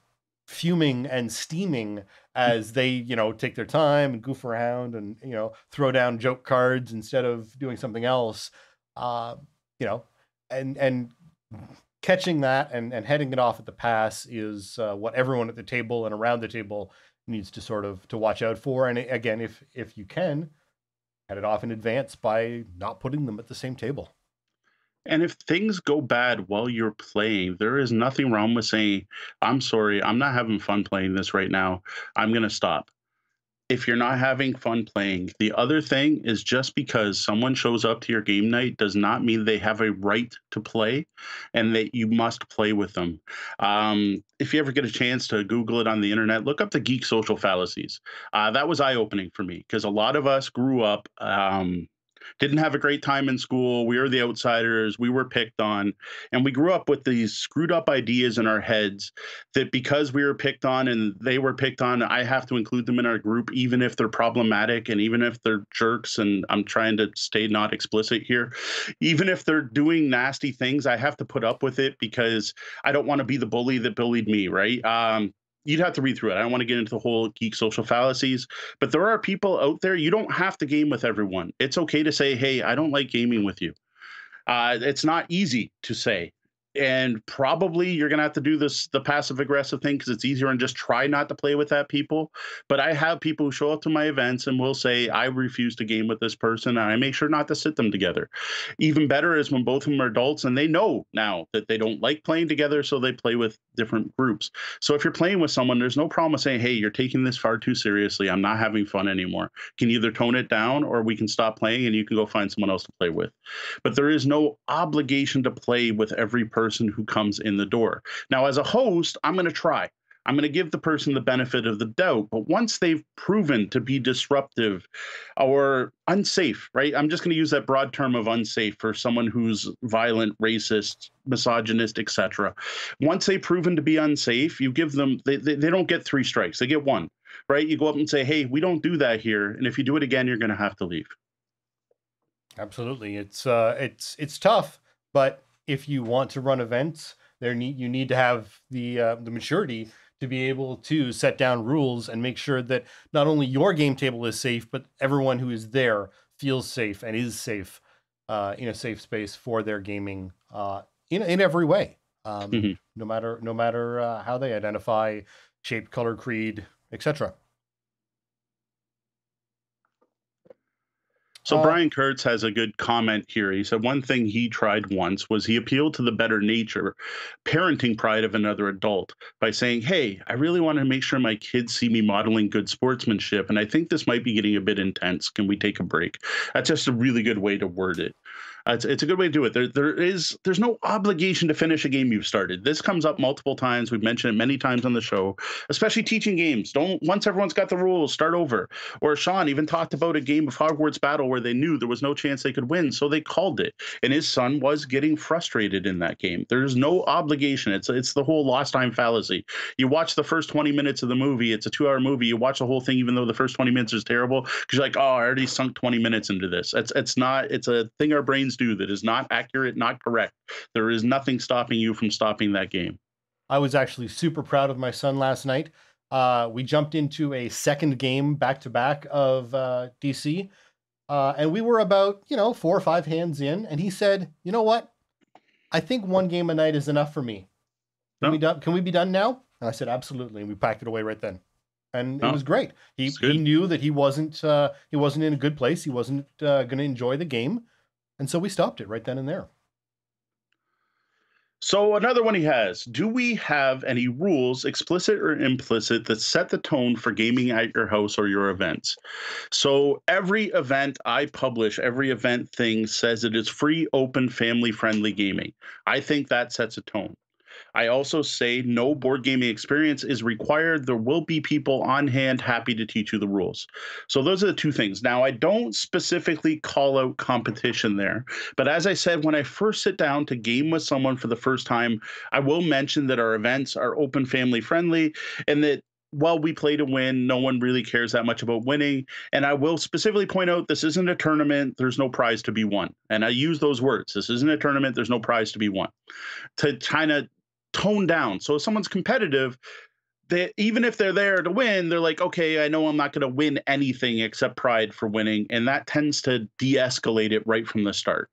fuming and steaming as they, you know, take their time and goof around and, you know, throw down joke cards instead of doing something else, uh, you know, and, and catching that and, and heading it off at the pass is uh, what everyone at the table and around the table needs to sort of to watch out for. And again, if if you can, head it off in advance by not putting them at the same table. And if things go bad while you're playing, there is nothing wrong with saying, I'm sorry, I'm not having fun playing this right now. I'm going to stop. If you're not having fun playing, the other thing is, just because someone shows up to your game night does not mean they have a right to play and that you must play with them. Um, if you ever get a chance to Google it on the internet, look up the geek social fallacies. Uh, that was eye-opening for me, because a lot of us grew up, um, didn't have a great time in school. We were the outsiders. We were picked on. And we grew up with these screwed up ideas in our heads that because we were picked on and they were picked on, I have to include them in our group, even if they're problematic and even if they're jerks. And I'm trying to stay not explicit here. Even if they're doing nasty things, I have to put up with it because I don't want to be the bully that bullied me, right? Um, You'd have to read through it. I don't want to get into the whole geek social fallacies, but there are people out there. You don't have to game with everyone. It's okay to say, hey, I don't like gaming with you. Uh, it's not easy to say. And probably you're going to have to do this, the passive aggressive thing, because it's easier, and just try not to play with that people. But I have people who show up to my events and will say, I refuse to game with this person. And I make sure not to sit them together. Even better is when both of them are adults and they know now that they don't like playing together. So they play with different groups. So if you're playing with someone, there's no problem with saying, hey, you're taking this far too seriously. I'm not having fun anymore. Can you either tone it down, or we can stop playing and you can go find someone else to play with. But there is no obligation to play with every person. person who comes in the door. Now, as a host, I'm going to try. I'm going to give the person the benefit of the doubt. But once they've proven to be disruptive or unsafe, right? I'm just going to use that broad term of unsafe for someone who's violent, racist, misogynist, et cetera. Once they've proven to be unsafe, you give them, they, they, they don't get three strikes. They get one, right? You go up and say, hey, we don't do that here. And if you do it again, you're going to have to leave. Absolutely. It's, uh, it's, it's tough. But if you want to run events, there need you need to have the uh, the maturity to be able to set down rules and make sure that not only your game table is safe, but everyone who is there feels safe and is safe uh, in a safe space for their gaming uh, in in every way, um, mm-hmm. no matter no matter uh, how they identify, shape, color, creed, et cetera. So uh, Brian Kurtz has a good comment here. He said one thing he tried once was he appealed to the better nature, parenting pride of another adult by saying, hey, I really want to make sure my kids see me modeling good sportsmanship, and I think this might be getting a bit intense. Can we take a break? That's just a really good way to word it. Uh, it's, it's a good way to do it. There, there is, there's no obligation to finish a game you've started. This comes up multiple times. We've mentioned it many times on the show, especially teaching games. Don't, once everyone's got the rules, start over. Or Sean even talked about a game of Hogwarts Battle where they knew there was no chance they could win, so they called it. And his son was getting frustrated in that game. There's no obligation. It's, it's the whole lost time fallacy. You watch the first twenty minutes of the movie. It's a two hour movie. You watch the whole thing, even though the first twenty minutes is terrible, because you're like, oh, I already sunk twenty minutes into this. It's, it's not, it's a thing our brains do that is not accurate, not correct. There is nothing stopping you from stopping that game. I was actually super proud of my son last night. Uh, we jumped into a second game back to back of uh, D C, uh, and we were about, you know, four or five hands in, and he said, you know what? I think one game a night is enough for me. Can, no. we, do can we be done now? And I said, absolutely. And we packed it away right then. And no. it was great. He, he knew that he wasn't, uh, he wasn't in a good place. He wasn't uh, going to enjoy the game. And so we stopped it right then and there. So another one he has, do we have any rules, explicit or implicit, that set the tone for gaming at your house or your events? So every event I publish, every event thing says it is free, open, family-friendly gaming. I think that sets a tone. I also say no board gaming experience is required. There will be people on hand happy to teach you the rules. So those are the two things. Now, I don't specifically call out competition there, but as I said, when I first sit down to game with someone for the first time, I will mention that our events are open, family friendly, and that while we play to win, no one really cares that much about winning. And I will specifically point out, this isn't a tournament. There's no prize to be won. And I use those words. This isn't a tournament. There's no prize to be won. To kind of tone down. So if someone's competitive, they, even if they're there to win, they're like, okay, I know I'm not going to win anything except pride for winning. And that tends to de-escalate it right from the start.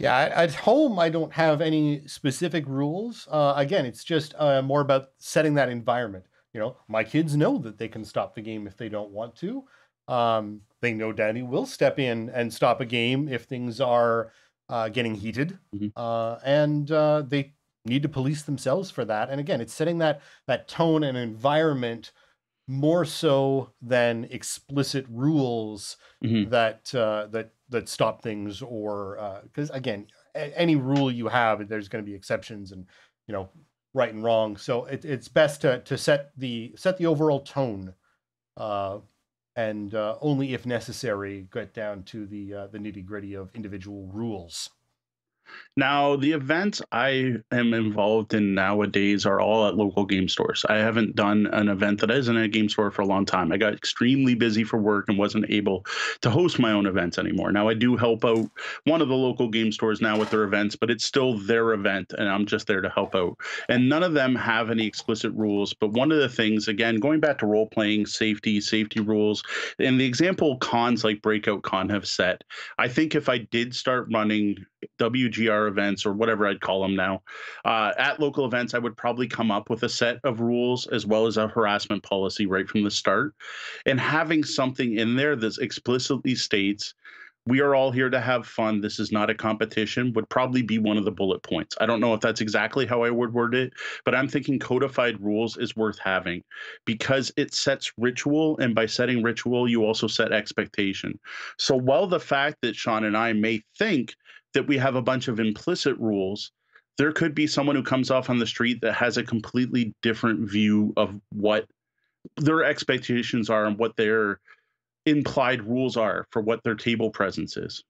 Yeah, at home, I don't have any specific rules. Uh, again, it's just uh, more about setting that environment. You know, my kids know that they can stop the game if they don't want to. Um, they know daddy will step in and stop a game if things are Uh, getting heated, mm-hmm. uh, and uh, they need to police themselves for that. And again, it's setting that that tone and environment more so than explicit rules mm-hmm. that uh, that that stop things, or because uh, again, a any rule you have, there's going to be exceptions and, you know, right and wrong. So it, it's best to to set the set the overall tone, uh, and uh, only if necessary, get down to the, uh, the nitty-gritty of individual rules. Now, the events I am involved in nowadays are all at local game stores. I haven't done an event that isn't at a game store for a long time. I got extremely busy for work and wasn't able to host my own events anymore. Now, I do help out one of the local game stores now with their events, but it's still their event, and I'm just there to help out. And none of them have any explicit rules. But one of the things, again, going back to role-playing, safety, safety rules, and the example cons like Breakout Con have set, I think if I did start running W G R events, or whatever I'd call them now, uh, at local events, I would probably come up with a set of rules as well as a harassment policy right from the start. And having something in there that explicitly states, we are all here to have fun, this is not a competition, would probably be one of the bullet points. I don't know if that's exactly how I would word it, but I'm thinking codified rules is worth having because it sets ritual, and by setting ritual, you also set expectation. So while the fact that Sean and I may think that we have a bunch of implicit rules, there could be someone who comes off on the street that has a completely different view of what their expectations are and what their implied rules are for what their table presence is.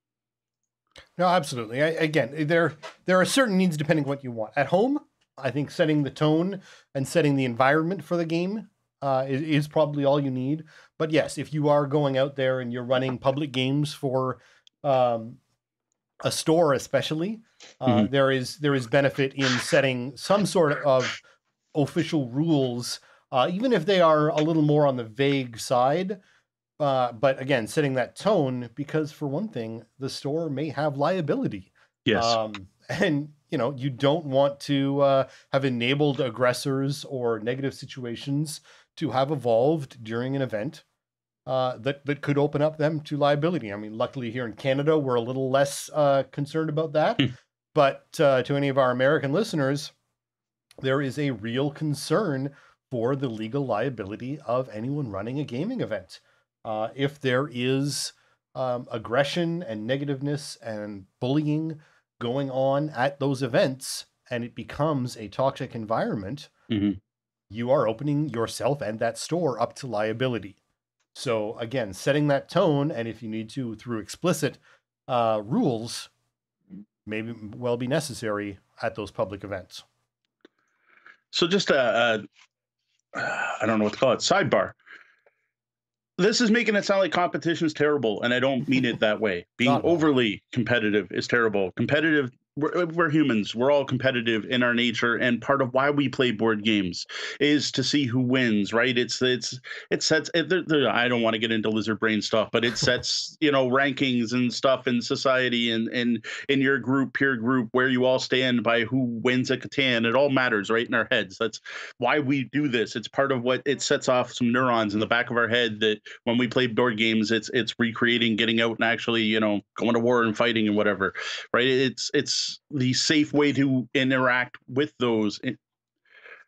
No, absolutely. I, again, there, there are certain needs depending on what you want. At home, I think setting the tone and setting the environment for the game uh, is, is probably all you need. But yes, if you are going out there and you're running public games for um, a store especially, uh, mm-hmm. there is there is benefit in setting some sort of official rules, uh, even if they are a little more on the vague side. Uh, but again, setting that tone, because for one thing, the store may have liability. Yes. Um, and, you know, you don't want to uh, have enabled aggressors or negative situations to have evolved during an event uh, that, that could open up them to liability. I mean, luckily here in Canada, we're a little less uh, concerned about that. Mm. But uh, to any of our American listeners, there is a real concern for the legal liability of anyone running a gaming event. Uh, if there is um, aggression and negativeness and bullying going on at those events, and it becomes a toxic environment, mm-hmm. you are opening yourself and that store up to liability. So again, setting that tone, and if you need to, through explicit uh, rules, may well be necessary at those public events. So just a, a I don't know what to call it, sidebar. This is making it sound like competition is terrible, and I don't mean it that way. Being overly competitive is terrible. Competitive, we're, we're humans. We're all competitive in our nature, and part of why we play board games is to see who wins, right? It's it's it sets. It, they're, they're, I don't want to get into lizard brain stuff, but it sets you know rankings and stuff in society and and in your group, peer group, where you all stand by who wins at Catan. It all matters, right, in our heads. That's why we do this. It's part of what it sets off some neurons in the back of our head that. When we play board games, it's it's recreating, getting out and actually, you know, going to war and fighting and whatever, right? It's it's the safe way to interact with those,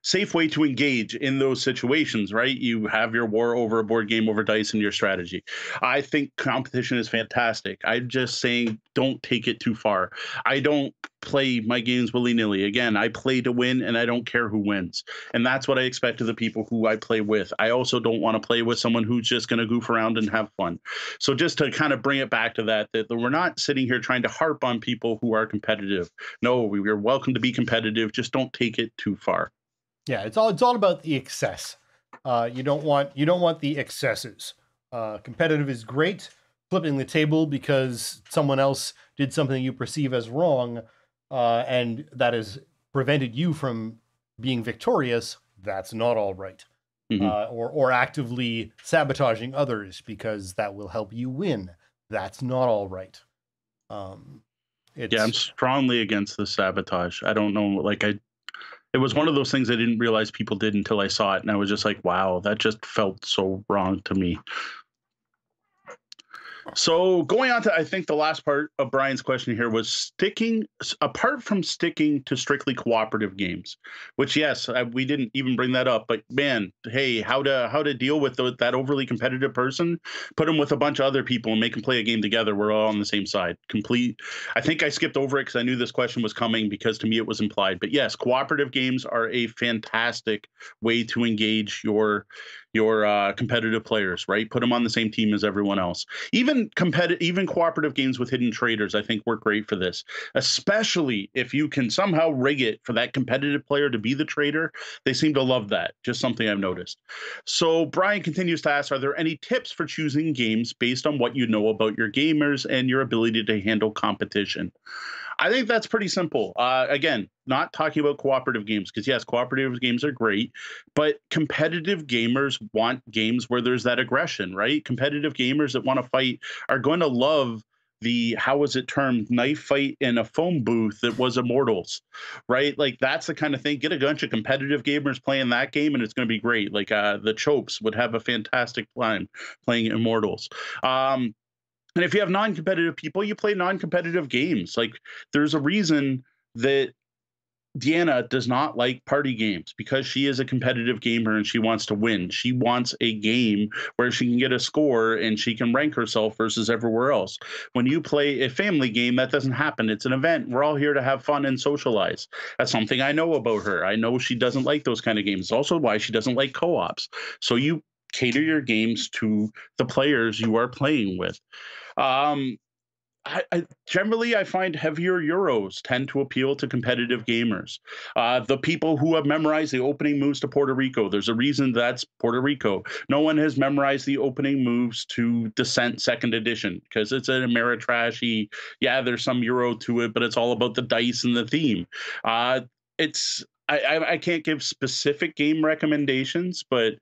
safe way to engage in those situations, right? You have your war over a board game, over dice, and your strategy. I think competition is fantastic. I'm just saying, don't take it too far. I don't play my games willy-nilly. Again, I play to win, and I don't care who wins. And that's what I expect of the people who I play with. I also don't want to play with someone who's just going to goof around and have fun. So just to kind of bring it back to that, that we're not sitting here trying to harp on people who are competitive. No, we are welcome to be competitive. Just don't take it too far. Yeah, it's all it's all about the excess. Uh, you don't want you don't want the excesses. Uh, competitive is great. Flipping the table because someone else did something you perceive as wrong, uh, and that has prevented you from being victorious. That's not all right. Mm-hmm. uh, or or actively sabotaging others because that will help you win. That's not all right. Um, it's... Yeah, I'm strongly against the sabotage. I don't know, like I. It was one of those things I didn't realize people did until I saw it. And I was just like, wow, that just felt so wrong to me. So going on to, I think the last part of Brian's question here was sticking, apart from sticking to strictly cooperative games, which, yes, I, we didn't even bring that up. But, man, hey, how to how to deal with the, that overly competitive person, put them with a bunch of other people and make them play a game together. We're all on the same side. Complete. I think I skipped over it because I knew this question was coming because to me it was implied. But, yes, cooperative games are a fantastic way to engage your your uh, competitive players, right? Put them on the same team as everyone else. Even competitive, even cooperative games with hidden traders, I think work great for this, especially if you can somehow rig it for that competitive player to be the trader. They seem to love that, just something I've noticed. So Brian continues to ask, are there any tips for choosing games based on what you know about your gamers and your ability to handle competition? I think that's pretty simple. Uh, again, not talking about cooperative games because, yes, cooperative games are great, but competitive gamers want games where there's that aggression, right? Competitive gamers that want to fight are going to love the, how was it termed, knife fight in a phone booth that was Immortals, right? Like, that's the kind of thing. Get a bunch of competitive gamers playing that game, and it's going to be great. Like, uh, the Chopes would have a fantastic time playing Immortals. Um, and if you have non-competitive people, you play non-competitive games. Like, there's a reason that Deanna does not like party games because she is a competitive gamer and she wants to win. She wants a game where she can get a score and she can rank herself versus everywhere else. When you play a family game, that doesn't happen. It's an event. We're all here to have fun and socialize. That's something I know about her. I know she doesn't like those kind of games. It's also why she doesn't like co-ops. So you cater your games to the players you are playing with. Um, I, I generally I find heavier Euros tend to appeal to competitive gamers. Uh, the people who have memorized the opening moves to Puerto Rico, there's a reason that's Puerto Rico. No one has memorized the opening moves to Descent Second Edition because it's an Ameritrashy. Yeah, there's some Euro to it, but it's all about the dice and the theme. Uh, it's I, I can't give specific game recommendations, but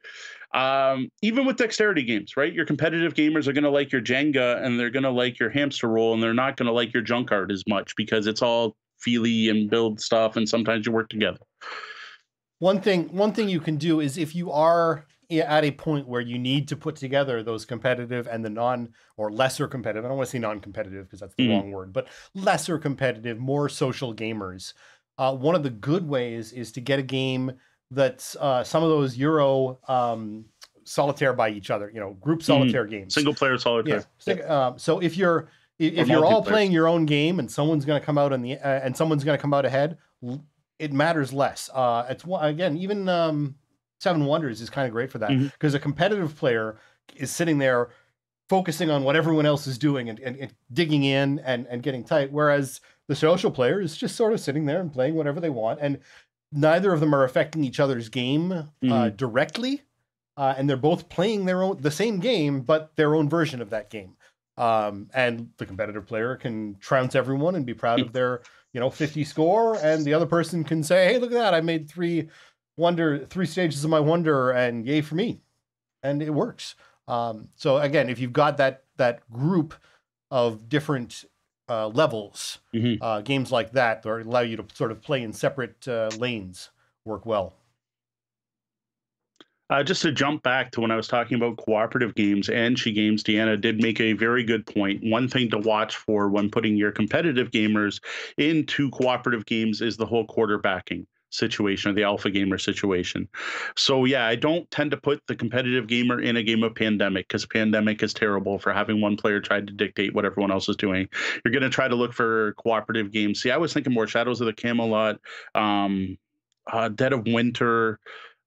um, even with dexterity games, right? Your competitive gamers are going to like your Jenga and they're going to like your hamster roll and they're not going to like your Junkyard as much because it's all feely and build stuff. And sometimes you work together. One thing, one thing you can do is if you are at a point where you need to put together those competitive and the non or lesser competitive, I don't want to say non-competitive because that's the mm-hmm. wrong word, but lesser competitive, more social gamers. Uh, one of the good ways is to get a game that's uh, some of those Euro um, solitaire by each other, you know, group solitaire mm-hmm. games, single player solitaire. Yeah. Yeah. Uh, so if you're if, if you're all playing your own game and someone's going to come out in the uh, and someone's going to come out ahead, it matters less. Uh, it's again, even um, Seven Wonders is kind of great for that because mm-hmm. a competitive player is sitting there focusing on what everyone else is doing and, and, and digging in and, and getting tight, whereas the social player is just sort of sitting there and playing whatever they want, and neither of them are affecting each other's game mm-hmm. uh, directly, uh, and they're both playing their own the same game, but their own version of that game. Um, and the competitive player can trounce everyone and be proud of their you know fifty score, and the other person can say, "Hey, look at that! I made three wonder three stages of my wonder, and yay for me!" And it works. Um, so again, if you've got that that group of different Uh, levels, mm-hmm. uh, games like that that allow you to sort of play in separate uh, lanes work well. Uh, just to jump back to when I was talking about cooperative games and She Games, Deanna did make a very good point. One thing to watch for when putting your competitive gamers into cooperative games is the whole quarterbacking situation or the alpha gamer situation. So yeah, I don't tend to put the competitive gamer in a game of Pandemic because Pandemic is terrible for having one player try to dictate what everyone else is doing. You're going to try to look for cooperative games. See, I was thinking more Shadows of the Camelot, um, uh, Dead of Winter.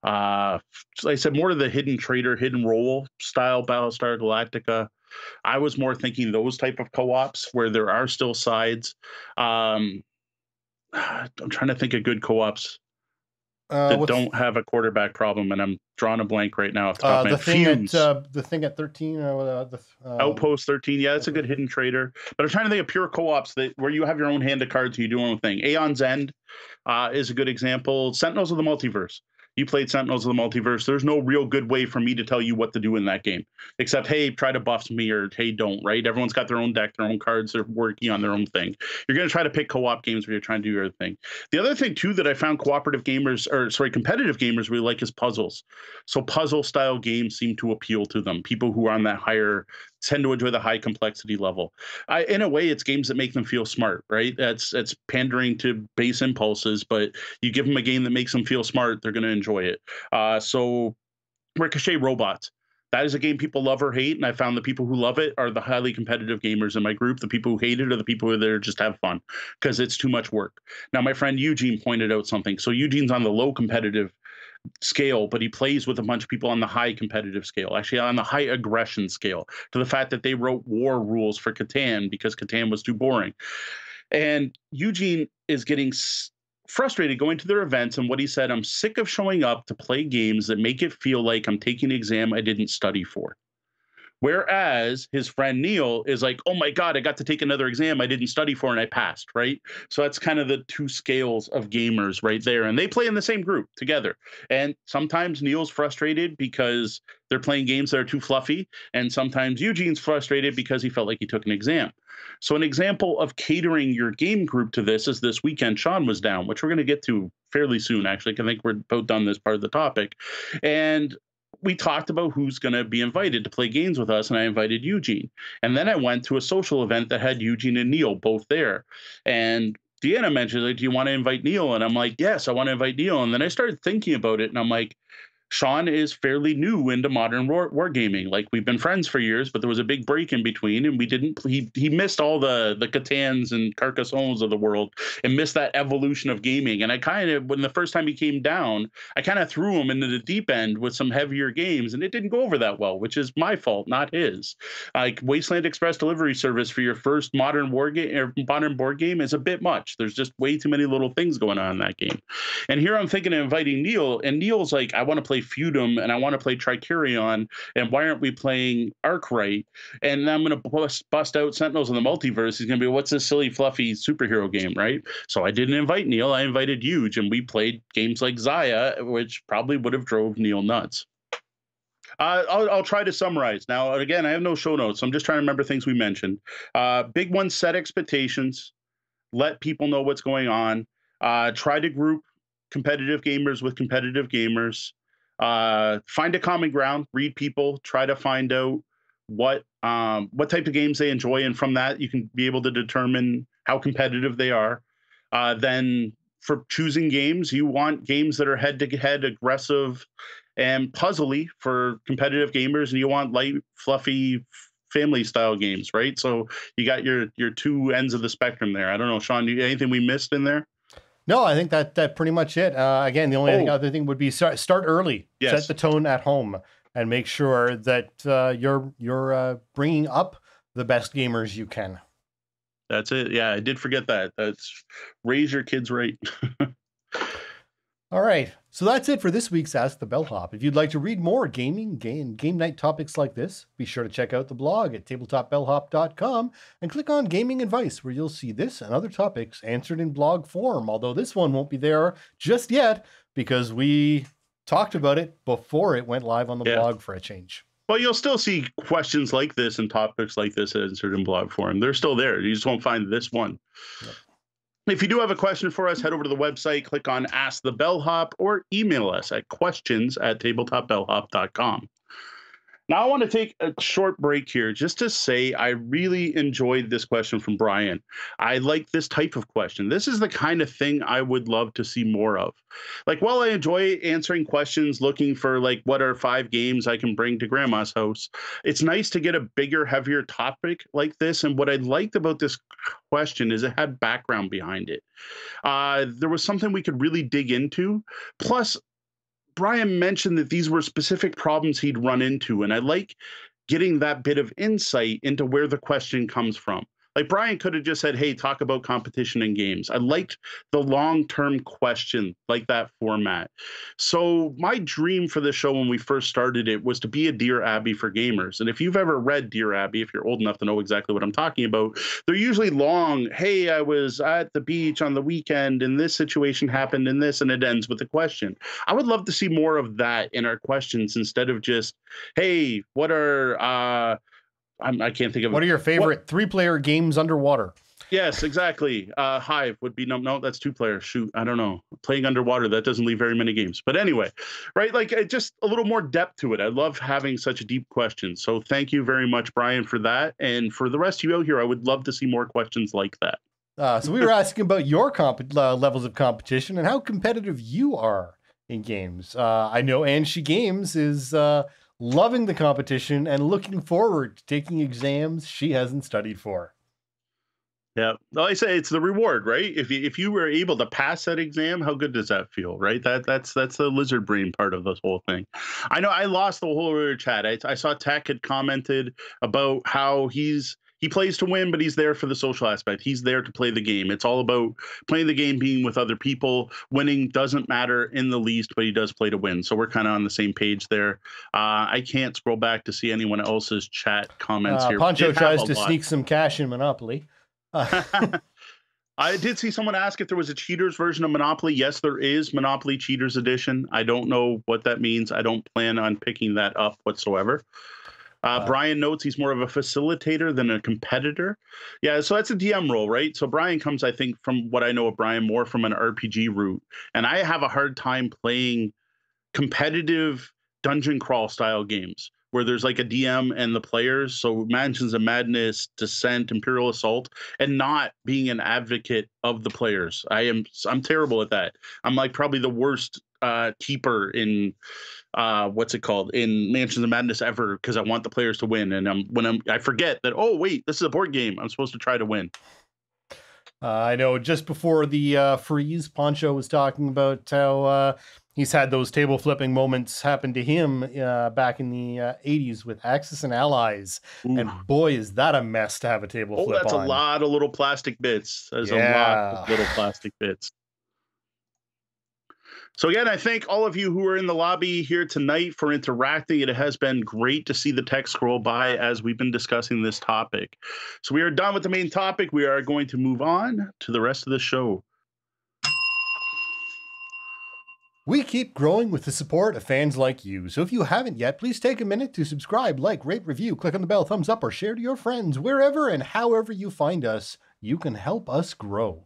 Uh, like I said, more of the hidden traitor, hidden role style Battlestar Galactica. I was more thinking those type of co-ops where there are still sides. Um, I'm trying to think of good co-ops uh, that don't have a quarterback problem, and I'm drawing a blank right now. Off the, top uh, the thing at uh, the thing at thirteen, uh, the, uh, Outpost thirteen, yeah, that's a good hidden trader. But I'm trying to think of pure co-ops that where you have your own hand of cards and you do your own thing. Aeon's End uh, is a good example. Sentinels of the Multiverse. You played Sentinels of the Multiverse. There's no real good way for me to tell you what to do in that game, except, hey, try to buff me or, hey, don't, right? Everyone's got their own deck, their own cards. They're working on their own thing. You're going to try to pick co-op games where you're trying to do your thing. The other thing, too, that I found cooperative gamers or, sorry, competitive gamers really like is puzzles. So puzzle-style games seem to appeal to them. People who are on that higher tend to enjoy the high complexity level. I, in a way, it's games that make them feel smart, right? That's that's pandering to base impulses, but you give them a game that makes them feel smart, they're going to enjoy it. Uh, so Ricochet Robots, that is a game people love or hate, and I found the people who love it are the highly competitive gamers in my group. The people who hate it are the people who are there just have fun because it's too much work. Now, my friend Eugene pointed out something. So Eugene's on the low competitive scale, but he plays with a bunch of people on the high competitive scale, actually on the high aggression scale, to the fact that they wrote war rules for Catan because Catan was too boring. And Eugene is getting frustrated going to their events, and what he said, I'm sick of showing up to play games that make it feel like I'm taking an exam I didn't study for. Whereas his friend Neil is like, oh my God, I got to take another exam I didn't study for and I passed, right? So that's kind of the two scales of gamers right there. And they play in the same group together. And sometimes Neil's frustrated because they're playing games that are too fluffy. And sometimes Eugene's frustrated because he felt like he took an exam. So an example of catering your game group to this is this weekend Sean was down, which we're going to get to fairly soon, actually. I think we're both done this part of the topic. And we talked about who's going to be invited to play games with us, and I invited Eugene. And then I went to a social event that had Eugene and Neil both there. And Deanna mentioned, like, do you want to invite Neil? And I'm like, yes, I want to invite Neil. And then I started thinking about it, and I'm like, Sean is fairly new into modern war wargaming. Like, we've been friends for years, but there was a big break in between, and we didn't. He he missed all the the Catans and Carcassonnes of the world, and missed that evolution of gaming. And I kind of, when the first time he came down, I kind of threw him into the deep end with some heavier games, and it didn't go over that well, which is my fault, not his. Like, Wasteland Express delivery service for your first modern war game or modern board game is a bit much. There's just way too many little things going on in that game. And here I'm thinking of inviting Neil, and Neil's like, I want to play Feudum and I want to play Tricurion, and why aren't we playing Arkwright? And I'm going to bust, bust out Sentinels of the Multiverse. He's going to be, what's this silly, fluffy superhero game, right? So I didn't invite Neil. I invited Huge, and we played games like Xia, which probably would have drove Neil nuts. Uh, I'll, I'll try to summarize. Now, again, I have no show notes, so I'm just trying to remember things we mentioned. Uh, big one, set expectations. Let people know what's going on. Uh, try to group competitive gamers with competitive gamers. Uh, find a common ground, read people, try to find out what um, what type of games they enjoy. And from that, you can be able to determine how competitive they are. Uh, then for choosing games, you want games that are head-to-head, aggressive, and puzzly for competitive gamers. And you want light, fluffy, family-style games, right? So you got your, your two ends of the spectrum there. I don't know, Sean, do you, anything we missed in there? No, I think that that pretty much it. Uh, again, the only oh. thing, other thing would be start, start early, yes. Set the tone at home, and make sure that uh, you're you're uh, bringing up the best gamers you can. That's it. Yeah, I did forget that. That's raise your kids right. All right, so that's it for this week's Ask the Bellhop. If you'd like to read more gaming, game, game night topics like this, be sure to check out the blog at tabletop bellhop dot com and click on Gaming Advice, where you'll see this and other topics answered in blog form, although this one won't be there just yet because we talked about it before it went live on the yeah. blog for a change. Well, you'll still see questions like this and topics like this answered in blog form. They're still there. You just won't find this one. Yep. If you do have a question for us, head over to the website, click on Ask the Bellhop, or email us at questions at tabletop bellhop dot com. Now I want to take a short break here just to say I really enjoyed this question from Brian. I like this type of question. This is the kind of thing I would love to see more of. Like, while I enjoy answering questions looking for, like, what are five games I can bring to grandma's house, it's nice to get a bigger, heavier topic like this. And what I liked about this question is it had background behind it. Uh, there was something we could really dig into. Plus, Brian mentioned that these were specific problems he'd run into, and I like getting that bit of insight into where the question comes from. Like, Brian could have just said, hey, talk about competition in games. I liked the long-term question, like that format. So my dream for the show when we first started it was to be a Dear Abby for gamers. And if you've ever read Dear Abby, if you're old enough to know exactly what I'm talking about, they're usually long, hey, I was at the beach on the weekend and this situation happened and this, and it ends with a question. I would love to see more of that in our questions instead of just, hey, what are... uh I'm, I can't think of. What are your favorite three-player games underwater? Yes, exactly. Uh, Hive would be no, no. That's two-player. Shoot, I don't know. Playing underwater, that doesn't leave very many games. But anyway, right? Like, it just a little more depth to it. I love having such a deep question. So thank you very much, Brian, for that, and for the rest of you out here. I would love to see more questions like that. Uh, so we were asking about your comp uh, levels of competition and how competitive you are in games. Uh, I know, and she games is. Uh, Loving the competition and looking forward to taking exams she hasn't studied for. Yeah, well, I say it's the reward, right? If you, if you were able to pass that exam, how good does that feel, right? That that's that's the lizard brain part of this whole thing. I know I lost the whole chat. I, I saw Tack had commented about how he's he plays to win, but he's there for the social aspect. He's there to play the game. It's all about playing the game, being with other people. Winning doesn't matter in the least, but he does play to win. So we're kind of on the same page there. Uh, I can't scroll back to see anyone else's chat comments uh, here. Poncho tries to lot. sneak some cash in Monopoly. Uh. I did see someone ask if there was a cheaters version of Monopoly. Yes, there is Monopoly Cheaters Edition. I don't know what that means. I don't plan on picking that up whatsoever. Uh, Brian notes he's more of a facilitator than a competitor. Yeah, so that's a D M role, right? So Brian comes, I think, from what I know of Brian, more from an R P G route. And I have a hard time playing competitive dungeon crawl style games. where there's like a D M and the players. So Mansions of Madness, Descent, Imperial Assault, and not being an advocate of the players. I am, I'm terrible at that. I'm like probably the worst uh, keeper in, uh, what's it called, in Mansions of Madness ever, because I want the players to win. And I'm, when I'm, I forget that, oh wait, this is a board game. I'm supposed to try to win. Uh, I know just before the uh, freeze, Poncho was talking about how uh, he's had those table flipping moments happen to him uh, back in the uh, eighties with Axis and Allies. Ooh. And boy, is that a mess to have a table oh, flip that's on. A lot of little plastic bits. There's yeah. a lot of little plastic bits. So again, I thank all of you who are in the lobby here tonight for interacting. It has been great to see the text scroll by as we've been discussing this topic. So we are done with the main topic. We are going to move on to the rest of the show. We keep growing with the support of fans like you. So if you haven't yet, please take a minute to subscribe, like, rate, review, click on the bell, thumbs up, or share to your friends. Wherever and however you find us, you can help us grow.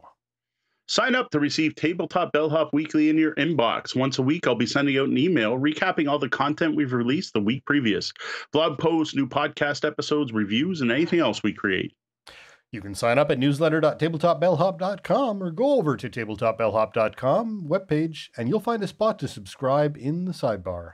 Sign up to receive Tabletop Bellhop weekly in your inbox. Once a week, I'll be sending out an email recapping all the content we've released the week previous. Blog posts, new podcast episodes, reviews, and anything else we create. You can sign up at newsletter dot tabletop bellhop dot com or go over to tabletop bellhop dot com webpage, and you'll find a spot to subscribe in the sidebar.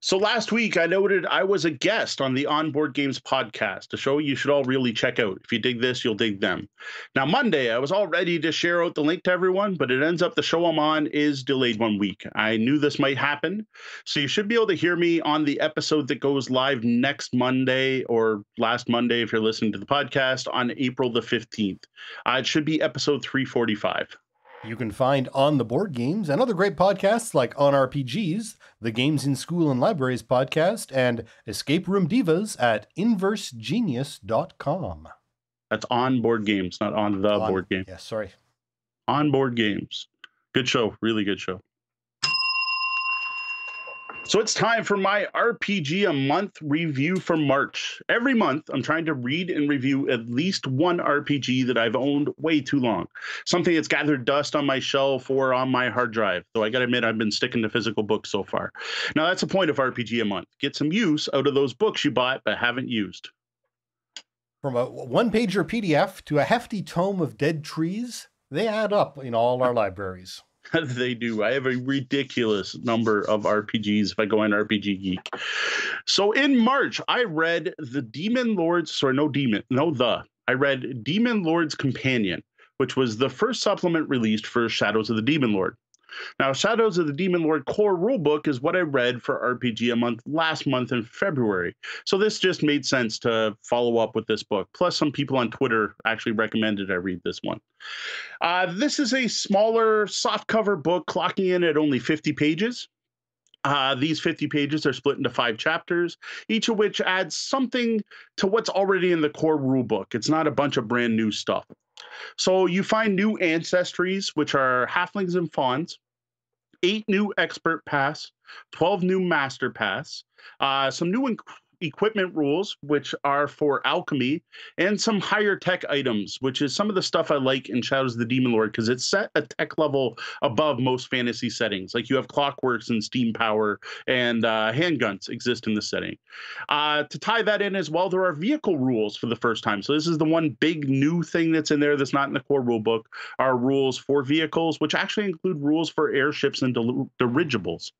So last week, I noted I was a guest on the On Board Games podcast, a show you should all really check out. If you dig this, you'll dig them. Now, Monday, I was all ready to share out the link to everyone, but it ends up the show I'm on is delayed one week. I knew this might happen, so you should be able to hear me on the episode that goes live next Monday or last Monday if you're listening to the podcast on April the fifteenth. Uh, it should be episode three forty-five. You can find On the Board Games and other great podcasts like On R P Gs, the Games in School and Libraries podcast, and Escape Room Divas at inverse genius dot com. That's On Board Games, not On the on, Board Game. Yes, yeah, sorry. On Board Games. Good show. Really good show. So it's time for my R P G a month review for March. Every month, I'm trying to read and review at least one R P G that I've owned way too long. Something that's gathered dust on my shelf or on my hard drive. Though I gotta admit, I've been sticking to physical books so far. Now that's the point of R P G a month. Get some use out of those books you bought but haven't used. From a one-pager P D F to a hefty tome of dead trees, they add up in all our libraries. They do. I have a ridiculous number of R P Gs if I go on R P G Geek. So in March, I read the Demon Lord's, sorry, no Demon, no the. I read Demon Lord's Companion, which was the first supplement released for Shadows of the Demon Lord. Now, Shadows of the Demon Lord core rulebook is what I read for R P G a month last month in February. So this just made sense to follow up with this book. Plus, some people on Twitter actually recommended I read this one. Uh, this is a smaller softcover book clocking in at only fifty pages. Uh, these fifty pages are split into five chapters, each of which adds something to what's already in the core rulebook. It's not a bunch of brand new stuff. So you find new ancestries, which are halflings and fauns, eight new expert paths, twelve new master paths, uh, some new equipment rules, which are for alchemy, and some higher tech items, which is some of the stuff I like in Shadows of the Demon Lord, because it's set a tech level above most fantasy settings. Like you have clockworks and steam power, and uh, handguns exist in the setting. Uh, to tie that in as well, there are vehicle rules for the first time. So this is the one big new thing that's in there that's not in the core rulebook, are rules for vehicles, which actually include rules for airships and dir- dirigibles.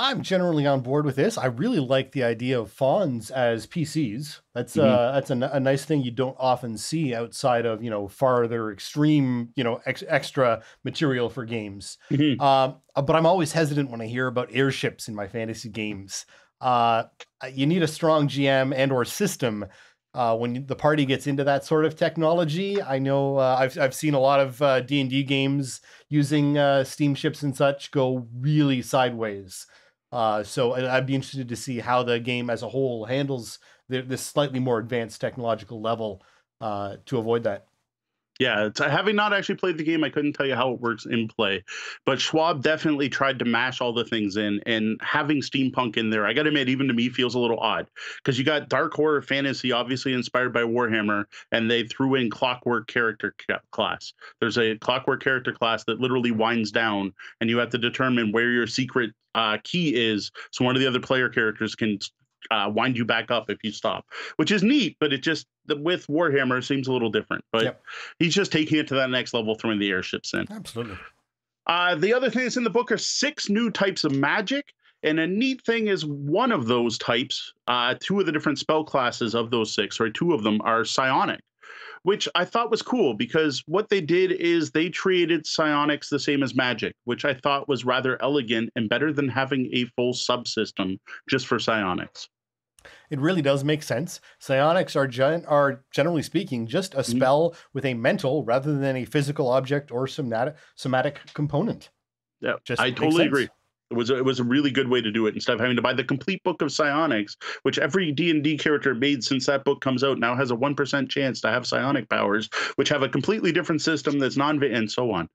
I'm generally on board with this. I really like the idea of fawns as P Cs. That's mm-hmm. uh, that's a, a nice thing you don't often see outside of, you know, farther extreme, you know, ex extra material for games. Mm-hmm. uh, but I'm always hesitant when I hear about airships in my fantasy games. Uh, you need a strong G M and or system uh, when the party gets into that sort of technology. I know uh, I've, I've seen a lot of uh, D and D games using uh, steamships and such go really sideways. Uh, so I'd be interested to see how the game as a whole handles the, this slightly more advanced technological level uh, to avoid that. Yeah, having not actually played the game, I couldn't tell you how it works in play. But Schwab definitely tried to mash all the things in, and having steampunk in there, I got to admit, even to me, feels a little odd. Because you got dark horror fantasy, obviously inspired by Warhammer, and they threw in clockwork character class. There's a clockwork character class that literally winds down, and you have to determine where your secret uh, key is, so one of the other player characters can uh, wind you back up if you stop. Which is neat, but it just... with Warhammer, it seems a little different, but yep. He's just taking it to that next level, throwing the airships in. Absolutely. Uh, the other thing that's in the book are six new types of magic, and a neat thing is one of those types, uh, two of the different spell classes of those six, or two of them, are psionic, which I thought was cool because what they did is they treated psionics the same as magic, which I thought was rather elegant and better than having a full subsystem just for psionics. It really does make sense. Psionics are, gen are generally speaking, just a spell mm-hmm. with a mental rather than a physical object or somatic, somatic component. Yeah, just I totally sense. agree. It was, a, it was a really good way to do it instead of having to buy the complete book of psionics, which every D and D character made since that book comes out now has a one percent chance to have psionic powers, which have a completely different system that's non- and so on.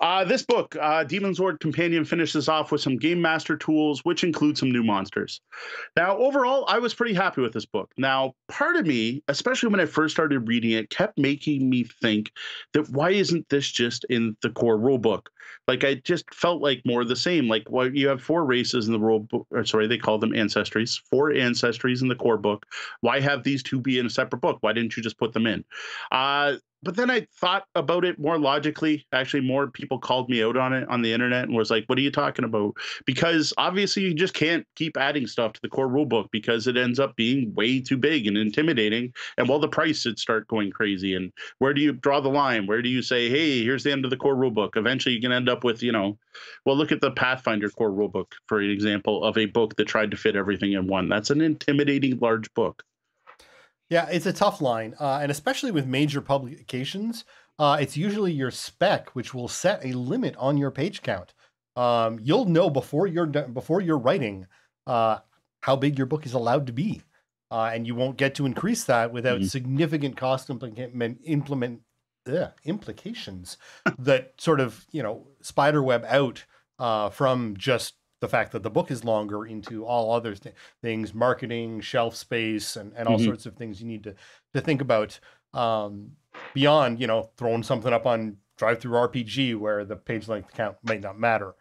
Uh, this book, uh, Demon Lord's Companion, finishes off with some Game Master tools, which include some new monsters. Now, overall, I was pretty happy with this book. Now, part of me, especially when I first started reading it, kept making me think that why isn't this just in the core rulebook? Like, I just felt like more of the same. Like, well, you have four races in the rule book, or sorry, they call them ancestries, four ancestries in the core book. Why have these two be in a separate book? Why didn't you just put them in? Uh, But then I thought about it more logically. Actually, more people called me out on it on the internet and was like, what are you talking about? Because obviously you just can't keep adding stuff to the core rulebook because it ends up being way too big and intimidating. And well, the price would start going crazy. And where do you draw the line? Where do you say, hey, here's the end of the core rulebook? Eventually you can end up with, you know, well, look at the Pathfinder core rulebook, for an example, of a book that tried to fit everything in one. That's an intimidating large book. Yeah, it's a tough line, uh, and especially with major publications, uh, it's usually your spec which will set a limit on your page count. Um, you'll know before you're before you're writing uh, how big your book is allowed to be, uh, and you won't get to increase that without mm-hmm. significant cost implement implement ugh, implications that sort of you know spiderweb out uh, from just the fact that the book is longer into all other th things, marketing, shelf space, and, and all mm-hmm. sorts of things you need to, to think about um, beyond, you know, throwing something up on drive through R P G where the page length count might not matter.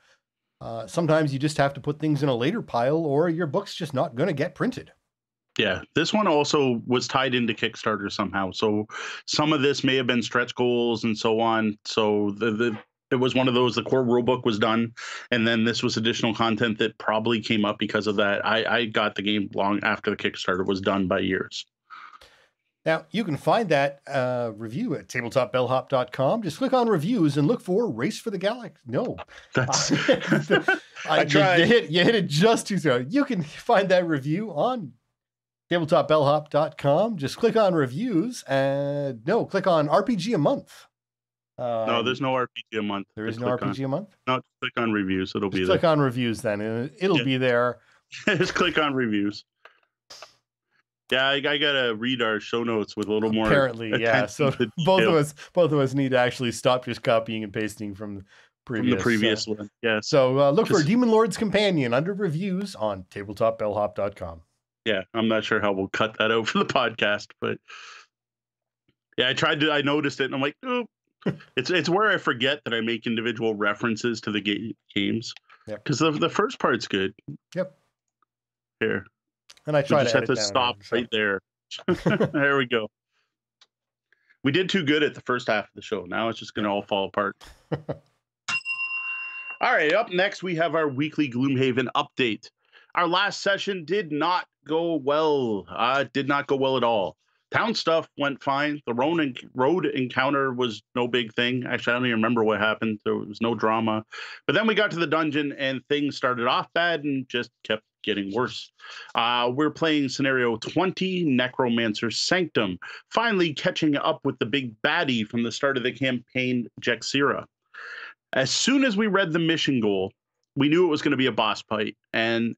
Uh, sometimes you just have to put things in a later pile or your book's just not going to get printed. Yeah, this one also was tied into Kickstarter somehow. So some of this may have been stretch goals and so on. So the... the It was one of those, the core rulebook was done, and then this was additional content that probably came up because of that. I, I got the game long after the Kickstarter was done by years. Now, you can find that uh, review at tabletop bellhop dot com. Just click on reviews and look for Race for the Galaxy. No. That's... I, I tried. You, you, hit, you hit it just too soon. You can find that review on tabletop bellhop dot com. Just click on reviews and, no, click on R P G a month. Um, no, there's no R P G a month. There is no R P G a month? No, just click on reviews. It'll be there. Click on reviews then. It'll be there. Just click on reviews. Yeah, I, I got to read our show notes with a little more. Apparently, yeah. So both of us both of us need to actually stop just copying and pasting from the previous, from the previous uh, one. Yeah. So uh, look just, for Demon Lord's Companion under reviews on tabletop bellhop dot com. Yeah, I'm not sure how we'll cut that out for the podcast, but yeah, I tried to, I noticed it and I'm like, oh. It's it's where I forget that I make individual references to the ga games because yep. the the first part's good. Yep. Here, and I try we to, just have to stop right there. There we go. We did too good at the first half of the show. Now it's just going to all fall apart. All right. Up next, we have our weekly Gloomhaven update. Our last session did not go well. Uh, did not go well at all. Town stuff went fine. The road, en road encounter was no big thing. Actually, I don't even remember what happened. There was no drama. But then we got to the dungeon and things started off bad and just kept getting worse. Uh, we're playing scenario twenty, Necromancer Sanctum, finally catching up with the big baddie from the start of the campaign, Jexira. As soon as we read the mission goal, we knew it was going to be a boss fight. And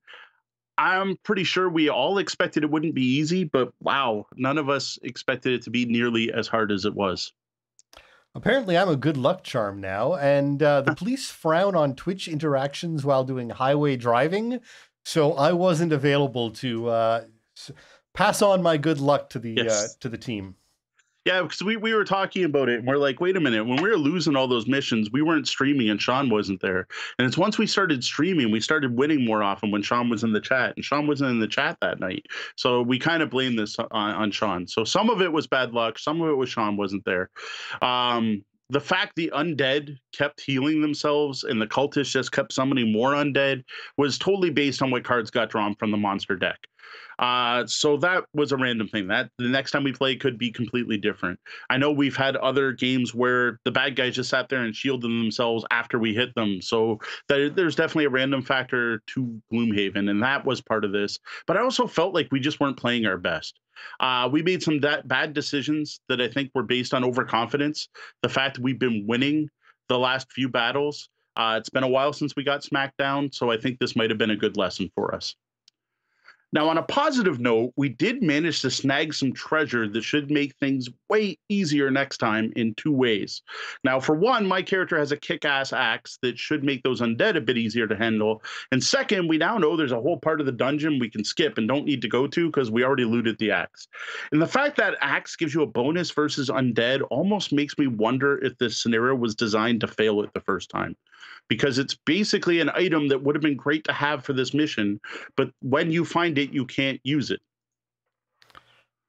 I'm pretty sure we all expected it wouldn't be easy, but wow, none of us expected it to be nearly as hard as it was. Apparently, I'm a good luck charm now, and uh, the police frown on Twitch interactions while doing highway driving, so I wasn't available to uh, pass on my good luck to the yes. uh, to the team. Yeah, because we, we were talking about it, and we're like, wait a minute, when we were losing all those missions, we weren't streaming, and Sean wasn't there. And it's once we started streaming, we started winning more often when Sean was in the chat, and Sean wasn't in the chat that night. So we kind of blame this on, on Sean. So some of it was bad luck. Some of it was Sean wasn't there. Um, the fact the undead kept healing themselves and the cultists just kept summoning more undead was totally based on what cards got drawn from the monster deck. Uh, so that was a random thing. That the next time we play could be completely different. I know we've had other games where the bad guys just sat there and shielded themselves after we hit them. So there, there's definitely a random factor to Gloomhaven, and that was part of this. But I also felt like we just weren't playing our best. Uh, we made some that bad decisions that I think were based on overconfidence. The fact that we've been winning the last few battles. Uh, it's been a while since we got smacked down, so I think this might have been a good lesson for us. Now, on a positive note, we did manage to snag some treasure that should make things way easier next time in two ways. Now, for one, my character has a kick-ass axe that should make those undead a bit easier to handle. And second, we now know there's a whole part of the dungeon we can skip and don't need to go to because we already looted the axe. And the fact that axe gives you a bonus versus undead almost makes me wonder if this scenario was designed to fail it the first time. Because it's basically an item that would have been great to have for this mission, but when you find it, you can't use it.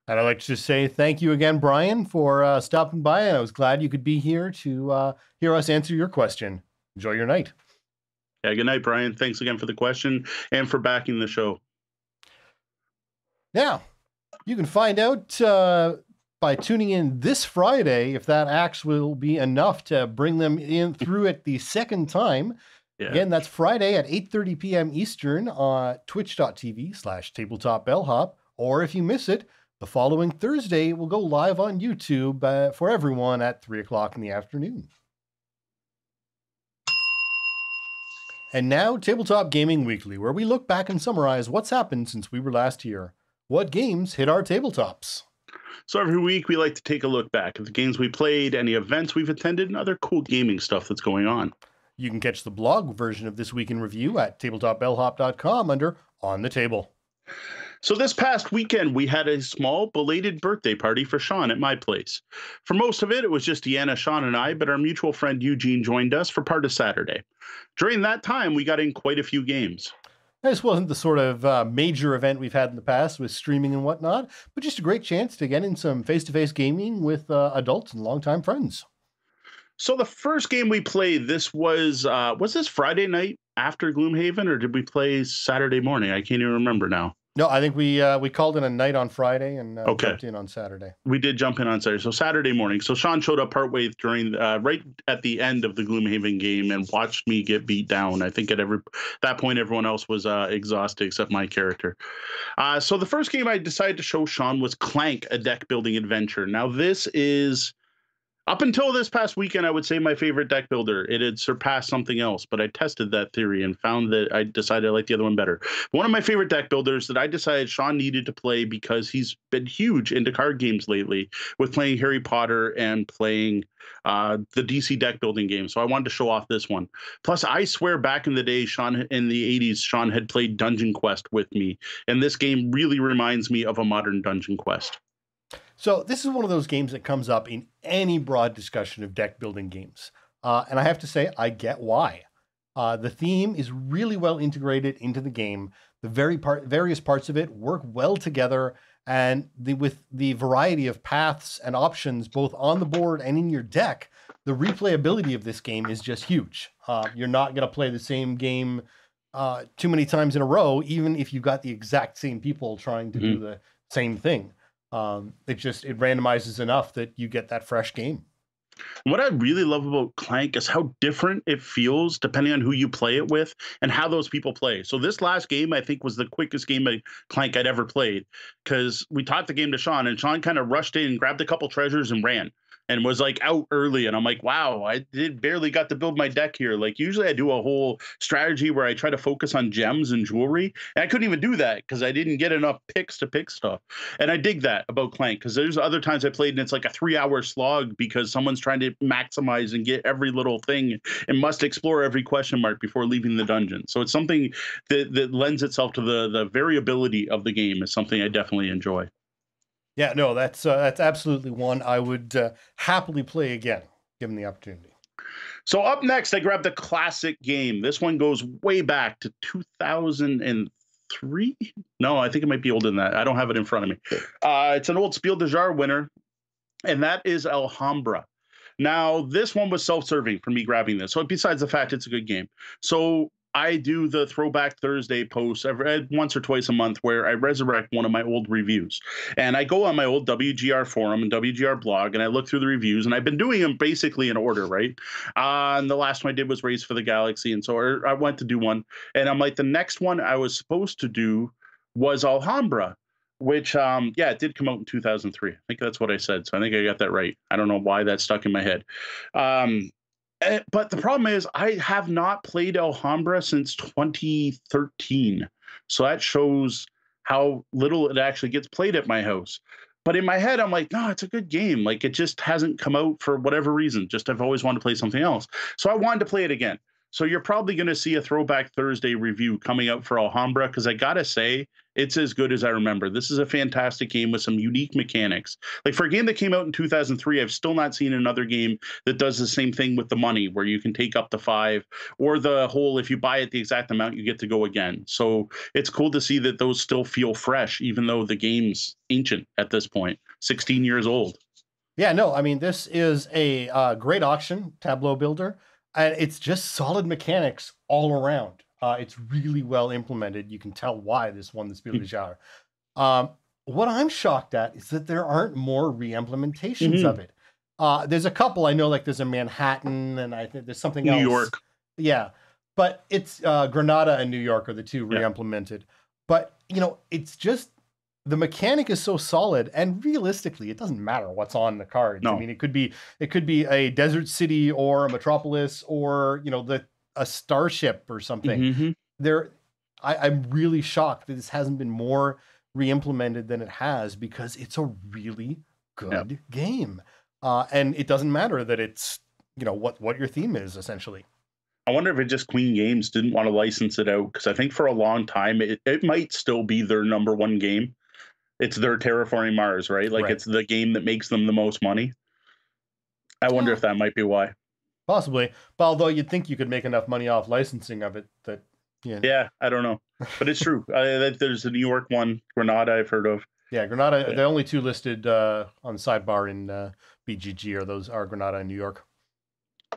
And I'd like to just say thank you again, Brian, for uh, stopping by, and I was glad you could be here to uh, hear us answer your question. Enjoy your night. Yeah, good night, Brian. Thanks again for the question and for backing the show. Now, you can find out uh, by tuning in this Friday if that axe will be enough to bring them in through it the second time. Yeah. Again, that's Friday at eight thirty p m Eastern on twitch dot t v slash tabletop bellhop. Or if you miss it, the following Thursday, we'll go live on YouTube uh, for everyone at three o'clock in the afternoon. And now, Tabletop Gaming Weekly, where we look back and summarize what's happened since we were last here. What games hit our tabletops? So every week we like to take a look back at the games we played, any events we've attended, and other cool gaming stuff that's going on. You can catch the blog version of This Week in Review at tabletop bellhop dot com under On the Table. So this past weekend, we had a small belated birthday party for Sean at my place. For most of it, it was just Deanna, Sean, and I, but our mutual friend Eugene joined us for part of Saturday. During that time, we got in quite a few games. This wasn't the sort of uh, major event we've had in the past with streaming and whatnot, but just a great chance to get in some face-to-face gaming with uh, adults and longtime friends. So the first game we played, this was, uh, was this Friday night after Gloomhaven, or did we play Saturday morning? I can't even remember now. No, I think we uh, we called in a night on Friday and uh, okay. jumped in on Saturday. We did jump in on Saturday. So Saturday morning. So Sean showed up partway during, uh, right at the end of the Gloomhaven game and watched me get beat down. I think at every that point, everyone else was uh, exhausted except my character. Uh, so the first game I decided to show Sean was Clank, a deck building adventure. Now this is... Up until this past weekend, I would say my favorite deck builder. It had surpassed something else, but I tested that theory and found that I decided I liked the other one better. One of my favorite deck builders that I decided Sean needed to play because he's been huge into card games lately with playing Harry Potter and playing uh, the D C deck building game. So I wanted to show off this one. Plus, I swear back in the day, Sean, in the eighties, Sean had played Dungeon Quest with me. And this game really reminds me of a modern Dungeon Quest. So this is one of those games that comes up in any broad discussion of deck building games. Uh, and I have to say, I get why. Uh, the theme is really well integrated into the game. The very part, various parts of it work well together. And the, with the variety of paths and options, both on the board and in your deck, the replayability of this game is just huge. Uh, you're not going to play the same game uh, too many times in a row, even if you've got the exact same people trying to mm-hmm. do the same thing. Um, it just, it randomizes enough that you get that fresh game. What I really love about Clank is how different it feels depending on who you play it with and how those people play. So this last game, I think, was the quickest game of Clank I'd ever played because we taught the game to Sean and Sean kind of rushed in, grabbed a couple treasures and ran. and was like out early. And I'm like, wow, I did barely got to build my deck here. Like usually I do a whole strategy where I try to focus on gems and jewelry. And I couldn't even do that because I didn't get enough picks to pick stuff. And I dig that about Clank because there's other times I played and it's like a three hour slog because someone's trying to maximize and get every little thing and must explore every question mark before leaving the dungeon. So it's something that, that lends itself to the, the variability of the game is something I definitely enjoy. Yeah, no, that's uh, that's absolutely one I would uh, happily play again, given the opportunity. So up next, I grabbed a classic game. This one goes way back to two thousand three. No, I think it might be older than that. I don't have it in front of me. Uh, it's an old Spiel des Jahres winner, and that is Alhambra. Now, this one was self-serving for me grabbing this. So besides the fact it's a good game. So I do the Throwback Thursday posts every, once or twice a month where I resurrect one of my old reviews. And I go on my old W G R forum and W G R blog, and I look through the reviews, and I've been doing them basically in order, right? Uh, and the last one I did was Race for the Galaxy, and so I, I went to do one. And I'm like, the next one I was supposed to do was Alhambra, which, um, yeah, it did come out in two thousand three. I think that's what I said, so I think I got that right. I don't know why that stuck in my head. Um But the problem is I have not played Alhambra since twenty thirteen. So that shows how little it actually gets played at my house. But in my head, I'm like, no, it's a good game. Like it just hasn't come out for whatever reason. Just I've always wanted to play something else. So I wanted to play it again. So you're probably going to see a Throwback Thursday review coming up for Alhambra because I got to say it's as good as I remember. This is a fantastic game with some unique mechanics. Like for a game that came out in two thousand three, I've still not seen another game that does the same thing with the money where you can take up to five or the whole if you buy at the exact amount, you get to go again. So it's cool to see that those still feel fresh, even though the game's ancient at this point, sixteen years old. Yeah, no, I mean, this is a uh, great auction tableau builder. And it's just solid mechanics all around. Uh, it's really well implemented. You can tell why this won the Spiel des Jahres. Um, what I'm shocked at is that there aren't more re-implementations mm-hmm. of it. Uh, there's a couple I know, like there's a Manhattan, and I think there's something New else. New York. Yeah, but it's uh, Granada and New York are the two yeah. re-implemented. But you know, it's just the mechanic is so solid, and realistically, it doesn't matter what's on the cards. No. I mean, it could be it could be a desert city or a metropolis or you know the. a starship or something. Mm-hmm. There, I, I'm really shocked that this hasn't been more re-implemented than it has because it's a really good yep. game. Uh, and it doesn't matter that it's, you know, what, what your theme is essentially. I wonder if it just Queen Games didn't want to license it out. Cause I think for a long time, it, it might still be their number one game. It's their Terraforming Mars, right? Like right. it's the game that makes them the most money. I wonder yeah. if that might be why. Possibly, but although you'd think you could make enough money off licensing of it, that yeah, yeah, I don't know, but it's true. I, there's a New York one, Granada I've heard of. Yeah, Granada. Yeah. The only two listed uh, on sidebar in uh, B G G are those are Granada and New York.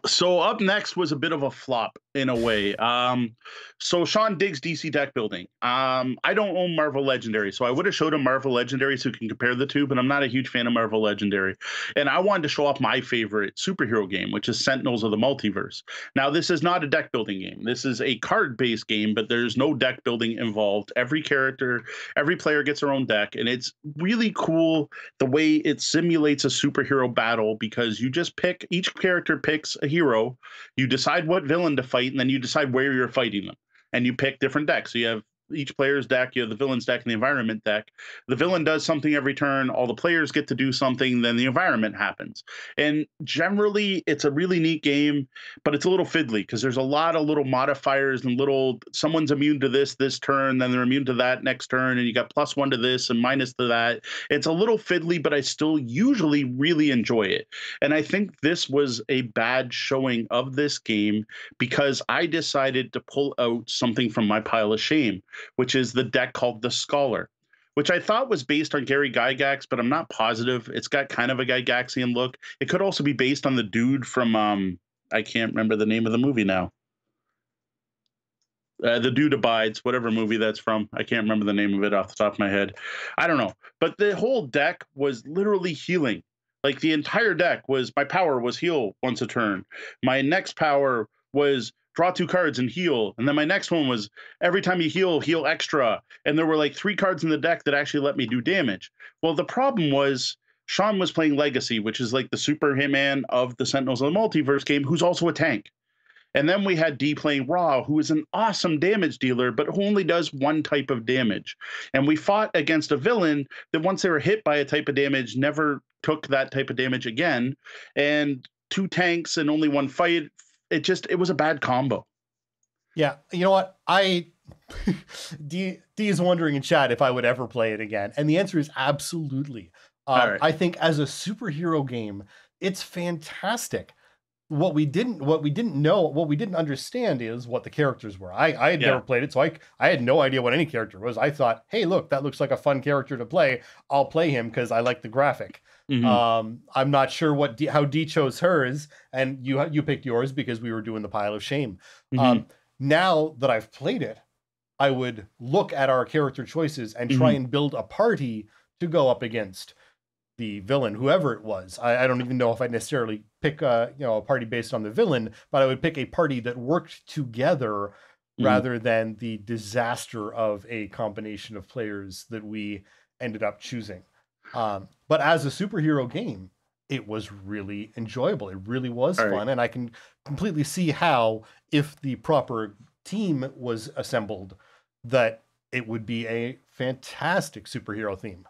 So up next was a bit of a flop in a way. Um, so Sean digs D C deck building. Um, I don't own Marvel Legendary, so I would have showed him Marvel Legendary so you can compare the two, but I'm not a huge fan of Marvel Legendary. And I wanted to show off my favorite superhero game, which is Sentinels of the Multiverse. Now, this is not a deck building game. This is a card-based game, but there's no deck building involved. Every character, every player gets their own deck, and it's really cool the way it simulates a superhero battle because you just pick, each character picks a hero, you decide what villain to fight, and then you decide where you're fighting them, and you pick different decks. So you have each player's deck, you have the villain's deck, and the environment deck. The villain does something every turn, all the players get to do something, then the environment happens. And generally, it's a really neat game, but it's a little fiddly because there's a lot of little modifiers and little, someone's immune to this this turn, then they're immune to that next turn, and you got plus one to this and minus to that. It's a little fiddly, but I still usually really enjoy it. And I think this was a bad showing of this game because I decided to pull out something from my pile of shame, which is the deck called The Scholar, which I thought was based on Gary Gygax, but I'm not positive. It's got kind of a Gygaxian look. It could also be based on the dude from, um, I can't remember the name of the movie now. Uh, the Dude Abides, whatever movie that's from. I can't remember the name of it off the top of my head. I don't know. But the whole deck was literally healing. Like the entire deck was, my power was heal once a turn. My next power was draw two cards and heal. And then my next one was every time you heal, heal extra. And there were like three cards in the deck that actually let me do damage. Well, the problem was Sean was playing Legacy, which is like the Super Hitman of the Sentinels of the Multiverse game, who's also a tank. And then we had D playing Raw, who is an awesome damage dealer, but who only does one type of damage. And we fought against a villain that once they were hit by a type of damage, never took that type of damage again. And two tanks and only one fight. It just, it was a bad combo. Yeah. You know what? I, D, D is wondering in chat if I would ever play it again. And the answer is absolutely. Um, All right. I think as a superhero game, it's fantastic. What we didn't, what we didn't know, what we didn't understand is what the characters were. I, I had yeah. never played it, so I, I had no idea what any character was. I thought, hey, look, that looks like a fun character to play. I'll play him because I like the graphic. Mm-hmm. Um, I'm not sure what D, how D chose hers, and you, you picked yours because we were doing the pile of shame. Mm-hmm. Um, now that I've played it, I would look at our character choices and try mm-hmm. and build a party to go up against the villain, whoever it was. I, I don't even know if I'd necessarily pick a, you know, a party based on the villain, but I would pick a party that worked together mm. rather than the disaster of a combination of players that we ended up choosing. Um, but as a superhero game, it was really enjoyable. It really was All fun. Right. And I can completely see how, if the proper team was assembled, that it would be a fantastic superhero theme.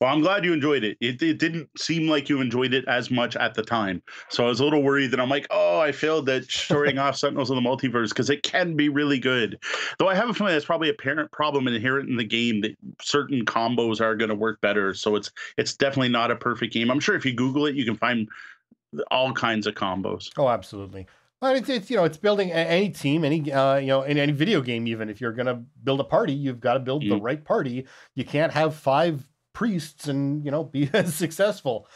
Well, I'm glad you enjoyed it. it. It didn't seem like you enjoyed it as much at the time. So I was a little worried that I'm like, oh, I failed at shorting off Sentinels of the Multiverse, because it can be really good. Though I have a feeling that's probably a parent problem inherent in the game, that certain combos are going to work better. So it's it's definitely not a perfect game. I'm sure if you Google it, you can find all kinds of combos. Oh, absolutely. Well, it's, it's, you know, it's building any team, any, uh, you know, in any video game, even if you're going to build a party, you've got to build mm. the right party. You can't have five priests and, you know, be successful.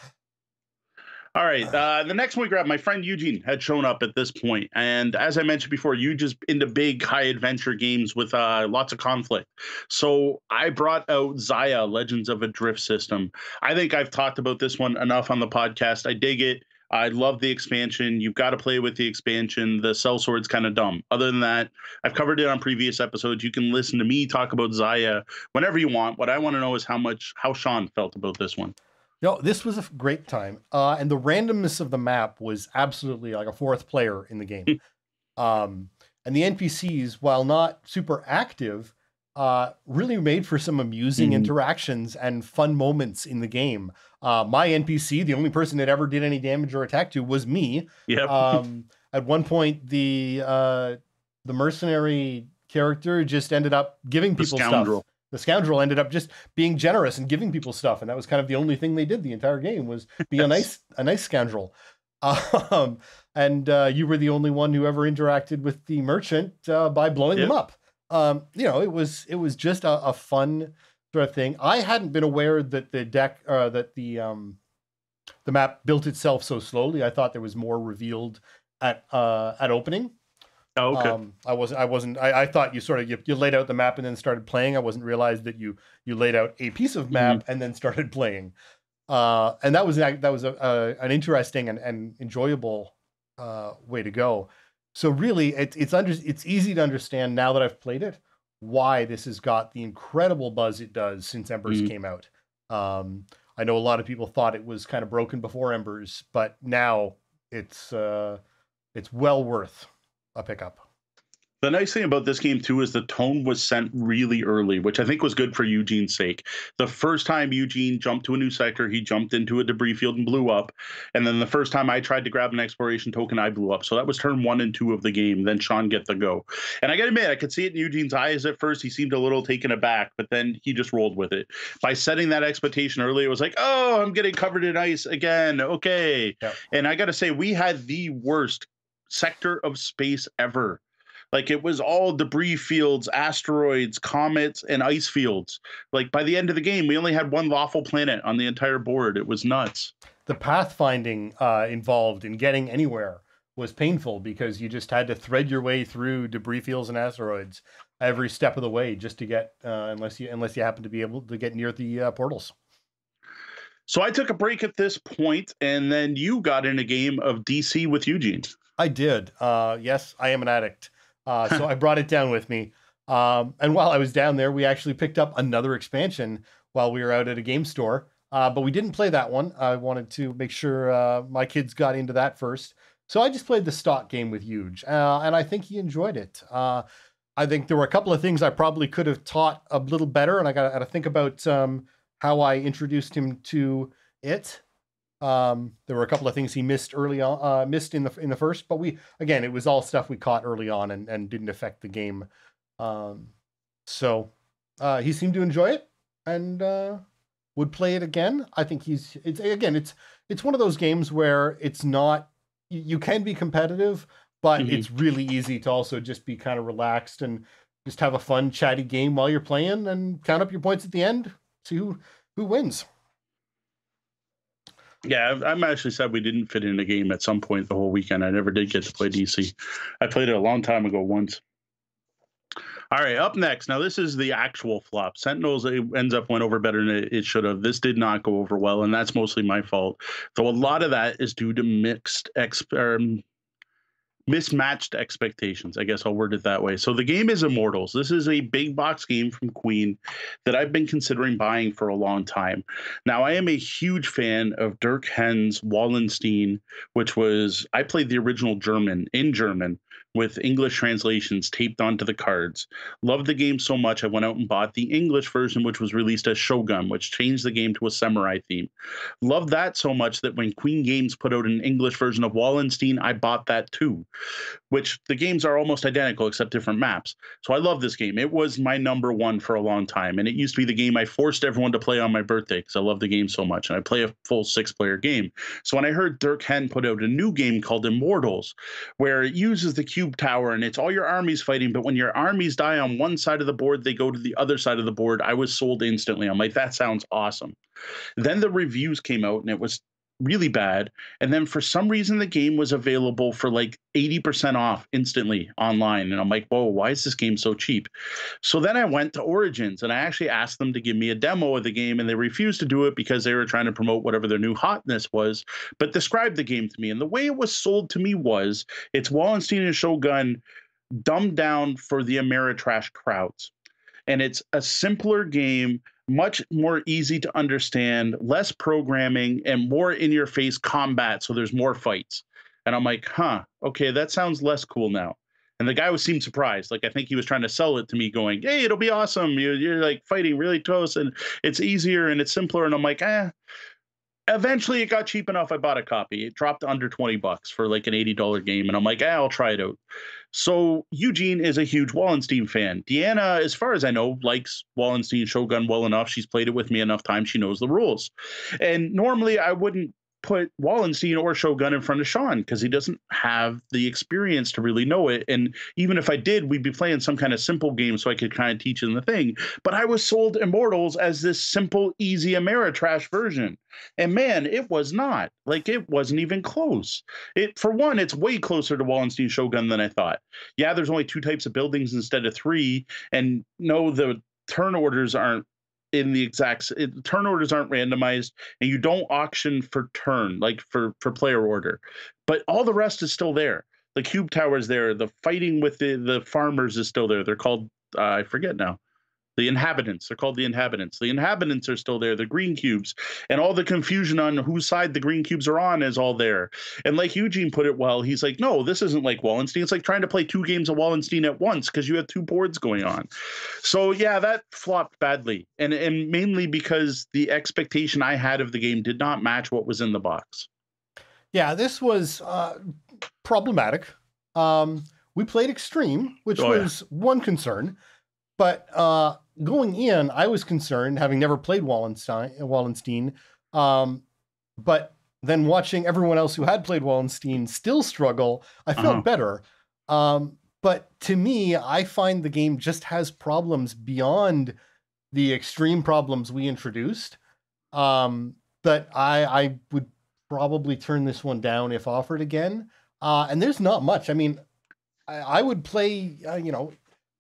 All right. Uh, the next one we grabbed, my friend Eugene had shown up at this point. And as I mentioned before, you just into big high adventure games with uh, lots of conflict. So I brought out Xia, Legends of a Drift System. I think I've talked about this one enough on the podcast. I dig it. I love the expansion. You've got to play with the expansion. The cell sword's kind of dumb. Other than that, I've covered it on previous episodes. You can listen to me talk about Xia whenever you want. What I want to know is how much, how Sean felt about this one. No, this was a great time. Uh, and the randomness of the map was absolutely like a fourth player in the game. um, and the N P Cs, while not super active, Uh, really made for some amusing mm. interactions and fun moments in the game. Uh, my N P C, the only person that ever did any damage or attack to, was me. Yep. Um, at one point, the uh, the mercenary character just ended up giving people stuff. The scoundrel ended up just being generous and giving people stuff, and that was kind of the only thing they did the entire game, was be yes. a nice a nice scoundrel. Um, and uh, you were the only one who ever interacted with the merchant uh, by blowing yep. them up. Um, you know, it was, it was just a, a fun sort of thing. I hadn't been aware that the deck, uh, that the, um, the map built itself so slowly. I thought there was more revealed at, uh, at opening. Oh, okay. Um, I wasn't, I wasn't, I, I thought you sort of, you, you laid out the map and then started playing. I wasn't realized that you, you laid out a piece of map mm-hmm. and then started playing. Uh, and that was, that was a, a, an interesting and, and enjoyable, uh, way to go. So really, it, it's under, it's easy to understand now that I've played it, why this has got the incredible buzz it does since Embers mm-hmm. came out. Um, I know a lot of people thought it was kind of broken before Embers, but now it's uh, it's well worth a pickup. The nice thing about this game, too, is the tone was sent really early, which I think was good for Eugene's sake. The first time Eugene jumped to a new sector, he jumped into a debris field and blew up. And then the first time I tried to grab an exploration token, I blew up. So that was turn one and two of the game. Then Sean get the go. And I got to admit, I could see it in Eugene's eyes at first. He seemed a little taken aback, but then he just rolled with it. By setting that expectation early, it was like, oh, I'm getting covered in ice again. Okay. Yeah. And I got to say, we had the worst sector of space ever. Like, it was all debris fields, asteroids, comets, and ice fields. Like, by the end of the game, we only had one lawful planet on the entire board. It was nuts. The pathfinding uh, involved in getting anywhere was painful, because you just had to thread your way through debris fields and asteroids every step of the way just to get, uh, unless you unless you happen to be able to get near the uh, portals. So I took a break at this point, and then you got in a game of D C with Eugene. I did. Uh, yes, I am an addict. Uh, so I brought it down with me. Um, and while I was down there, we actually picked up another expansion while we were out at a game store. Uh, but we didn't play that one. I wanted to make sure uh, my kids got into that first. So I just played the stock game with Huge, uh, and I think he enjoyed it. Uh, I think there were a couple of things I probably could have taught a little better, and I got to think about um, how I introduced him to it. Um, there were a couple of things he missed early on, uh, missed in the in the first, but we again, it was all stuff we caught early on and, and didn't affect the game. Um, so uh, he seemed to enjoy it, and uh, would play it again. I think he's it's again it's it's one of those games where it's not. You can be competitive, but mm-hmm. it's really easy to also just be kind of relaxed and just have a fun, chatty game while you're playing and count up your points at the end, see who, who wins. Yeah, I'm actually sad we didn't fit in a game at some point the whole weekend. I never did get to play D C. I played it a long time ago once. All right, up next. Now, this is the actual flop. Sentinels it ends up went over better than it should have. This did not go over well, and that's mostly my fault. Though a lot of that is due to mixed exp um, mismatched expectations. I guess I'll word it that way. So the game is Immortals. This is a big box game from Queen that I've been considering buying for a long time. Now, I am a huge fan of Dirk Henn's Wallenstein, which was I played the original German in German, with English translations taped onto the cards. Loved the game so much, I went out and bought the English version, which was released as Shogun, which changed the game to a samurai theme. Loved that so much that when Queen Games put out an English version of Wallenstein, I bought that too, which the games are almost identical except different maps. So I love this game. It was my number one for a long time, and it used to be the game I forced everyone to play on my birthday because I love the game so much, and I play a full six-player game. So when I heard Dirk Henn put out a new game called Immortals, where it uses the cube tower and it's all your armies fighting, but when your armies die on one side of the board, they go to the other side of the board, I was sold instantly. I'm like, that sounds awesome. Then the reviews came out and it was really bad, and then for some reason the game was available for like eighty percent off instantly online, and I'm like, whoa, why is this game so cheap? So then I went to Origins and I actually asked them to give me a demo of the game, and they refused to do it because they were trying to promote whatever their new hotness was, but described the game to me, and the way it was sold to me was it's Wallenstein and Shogun dumbed down for the Ameritrash crowds, and it's a simpler game, much more easy to understand, less programming, and more in-your-face combat, so there's more fights. And I'm like, huh, okay, that sounds less cool now. And the guy was seemed surprised. Like, I think he was trying to sell it to me going, hey, it'll be awesome. You're, you're like fighting really close, and it's easier and it's simpler. And I'm like, eh. Eventually, it got cheap enough. I bought a copy. It dropped under twenty bucks for like an eighty dollar game. And I'm like, eh, I'll try it out. So Eugene is a huge Wallenstein fan. Deanna, as far as I know, likes Wallenstein Shogun well enough. She's played it with me enough times. She knows the rules. And normally I wouldn't put Wallenstein or Shogun in front of Sean because he doesn't have the experience to really know it. And even if I did, we'd be playing some kind of simple game so I could kind of teach him the thing. But I was sold Immortals as this simple, easy Ameritrash version. And man, it was not. Like, it wasn't even close. It, for one, it's way closer to Wallenstein Shogun than I thought. Yeah, there's only two types of buildings instead of three. And no, the turn orders aren't in the exact it, turn orders aren't randomized, and you don't auction for turn, like for for player order, but all the rest is still there. The cube tower is there, the fighting with the the farmers is still there. They're called uh, I forget now, the inhabitants. They're called the inhabitants. The inhabitants are still there, the green cubes, and all the confusion on whose side the green cubes are on is all there. And like Eugene put it well, he's like, no, this isn't like Wallenstein. It's like trying to play two games of Wallenstein at once because you have two boards going on. So yeah, that flopped badly. And, and mainly because the expectation I had of the game did not match what was in the box. Yeah, this was uh, problematic. Um, we played Extreme, which oh, was yeah. one concern, but uh, going in, I was concerned, having never played Wallenstein, Wallenstein um, but then watching everyone else who had played Wallenstein still struggle, I felt uh-huh. better. Um, but to me, I find the game just has problems beyond the extreme problems we introduced. Um, but I, I would probably turn this one down if offered again. Uh, and there's not much. I mean, I, I would play, uh, you know,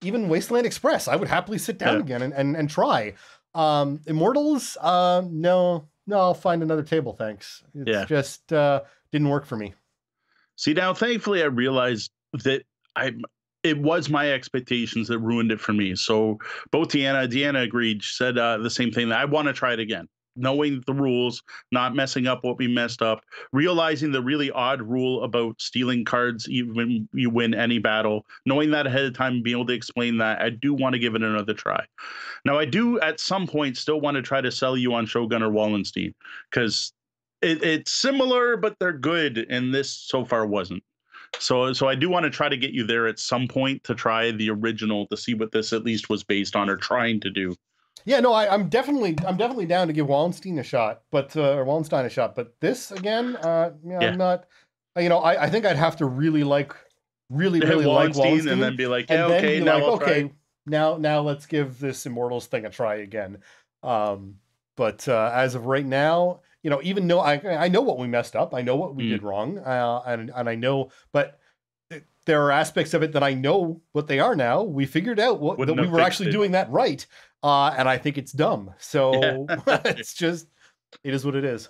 even Wasteland Express, I would happily sit down yeah. again and, and, and try. Um, Immortals, uh, no, no, I'll find another table, thanks. It's yeah. just uh, didn't work for me. See, now, thankfully, I realized that I it was my expectations that ruined it for me. So both Deanna, Deanna agreed, she said uh, the same thing, that I want to try it again. knowing the rules, not messing up what we messed up, realizing the really odd rule about stealing cards even when you win any battle, knowing that ahead of time and being able to explain that, I do want to give it another try. Now, I do at some point still want to try to sell you on Shogun or Wallenstein, because it, it's similar, but they're good, and this so far wasn't. So, so I do want to try to get you there at some point to try the original to see what this at least was based on or trying to do. Yeah, no, I, I'm definitely, I'm definitely down to give Wallenstein a shot, but uh, or Wallenstein a shot. But this again, uh, you know, yeah, I'm not. You know, I, I think I'd have to really like, really, really like Wallenstein, and then be like, yeah, okay, then be now like, I'll okay, try. now, now let's give this Immortals thing a try again. Um, but uh, as of right now, you know, even though I, I know what we messed up, I know what we mm. did wrong, uh, and and I know, but there are aspects of it that I know what they are now. We figured out what, that we were actually it. doing that right. Uh, and I think it's dumb. So yeah. It's just, it is what it is.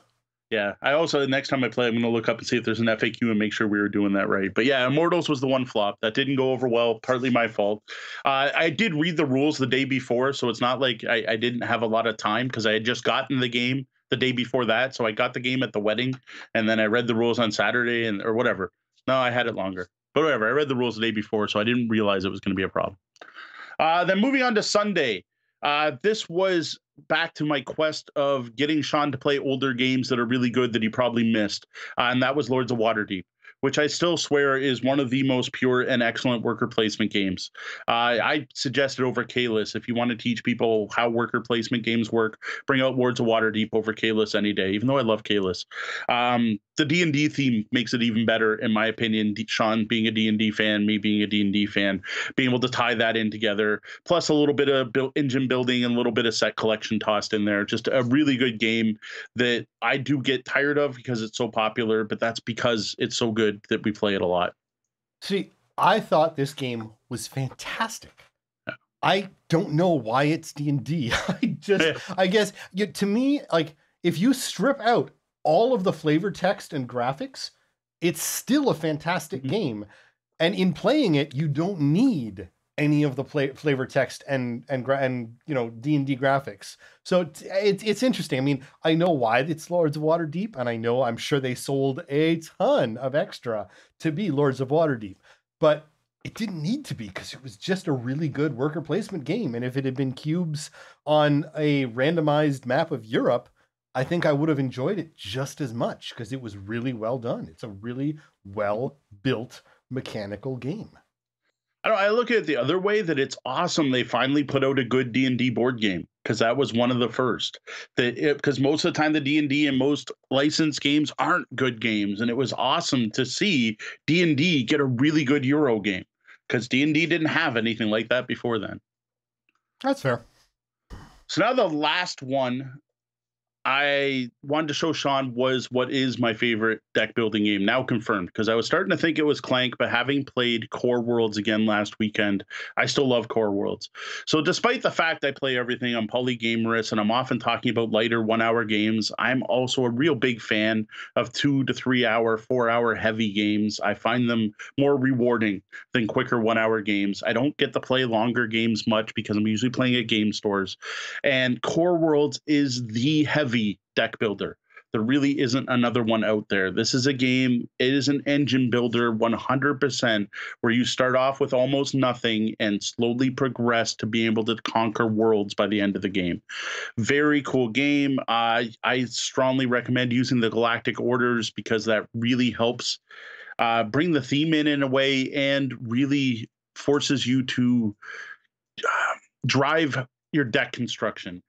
Yeah. I also, next time I play, I'm going to look up and see if there's an F A Q and make sure we were doing that right. But yeah, Immortals was the one flop that didn't go over well, partly my fault. Uh, I did read the rules the day before, so it's not like I, I didn't have a lot of time because I had just gotten the game the day before that. So I got the game at the wedding and then I read the rules on Saturday and or whatever. No, I had it longer. But whatever, I read the rules the day before, so I didn't realize it was going to be a problem. Uh, then moving on to Sunday. Uh, this was back to my quest of getting Sean to play older games that are really good that he probably missed. Uh, and that was Lords of Waterdeep, which I still swear is one of the most pure and excellent worker placement games. Uh, I suggested over Kalis, if you want to teach people how worker placement games work, bring out Lords of Waterdeep over Kalis any day, even though I love Kalis. Um, the D and D theme makes it even better, in my opinion. D Sean being a D and D fan, me being a D and D fan, being able to tie that in together, plus a little bit of build engine building and a little bit of set collection tossed in there. Just a really good game that I do get tired of because it's so popular, but that's because it's so good that we play it a lot. See, I thought this game was fantastic. Yeah. I don't know why it's D and D. I just, yeah. I guess, you, to me, like, if you strip out all of the flavor text and graphics, it's still a fantastic mm-hmm. game. And in playing it, you don't need any of the play, flavor text and, and, and you know, D and D graphics. So it's, it's, it's interesting. I mean, I know why it's Lords of Waterdeep, and I know I'm sure they sold a ton of extra to be Lords of Waterdeep, but it didn't need to be because it was just a really good worker placement game. And if it had been cubes on a randomized map of Europe, I think I would have enjoyed it just as much because it was really well done. It's a really well-built mechanical game. I, don't, I look at it the other way, that it's awesome they finally put out a good D and D board game, because that was one of the first. Because most of the time the D and D and most licensed games aren't good games, and it was awesome to see D and D get a really good Euro game, because D and D didn't have anything like that before then. That's fair. So now the last one I wanted to show Sean was what is my favorite deck building game, now confirmed, because I was starting to think it was Clank, but having played Core Worlds again last weekend, I still love Core Worlds. So despite the fact I play everything, I'm polygamorous, and I'm often talking about lighter one-hour games, I'm also a real big fan of two to three-hour, four-hour heavy games. I find them more rewarding than quicker one-hour games. I don't get to play longer games much because I'm usually playing at game stores, and Core Worlds is the heavy deck builder. There really isn't another one out there. This is a game, it is an engine builder one hundred percent, where you start off with almost nothing and slowly progress to be able to conquer worlds by the end of the game. Very cool game. Uh, I strongly recommend using the Galactic Orders because that really helps uh, bring the theme in in a way and really forces you to uh, drive your deck construction,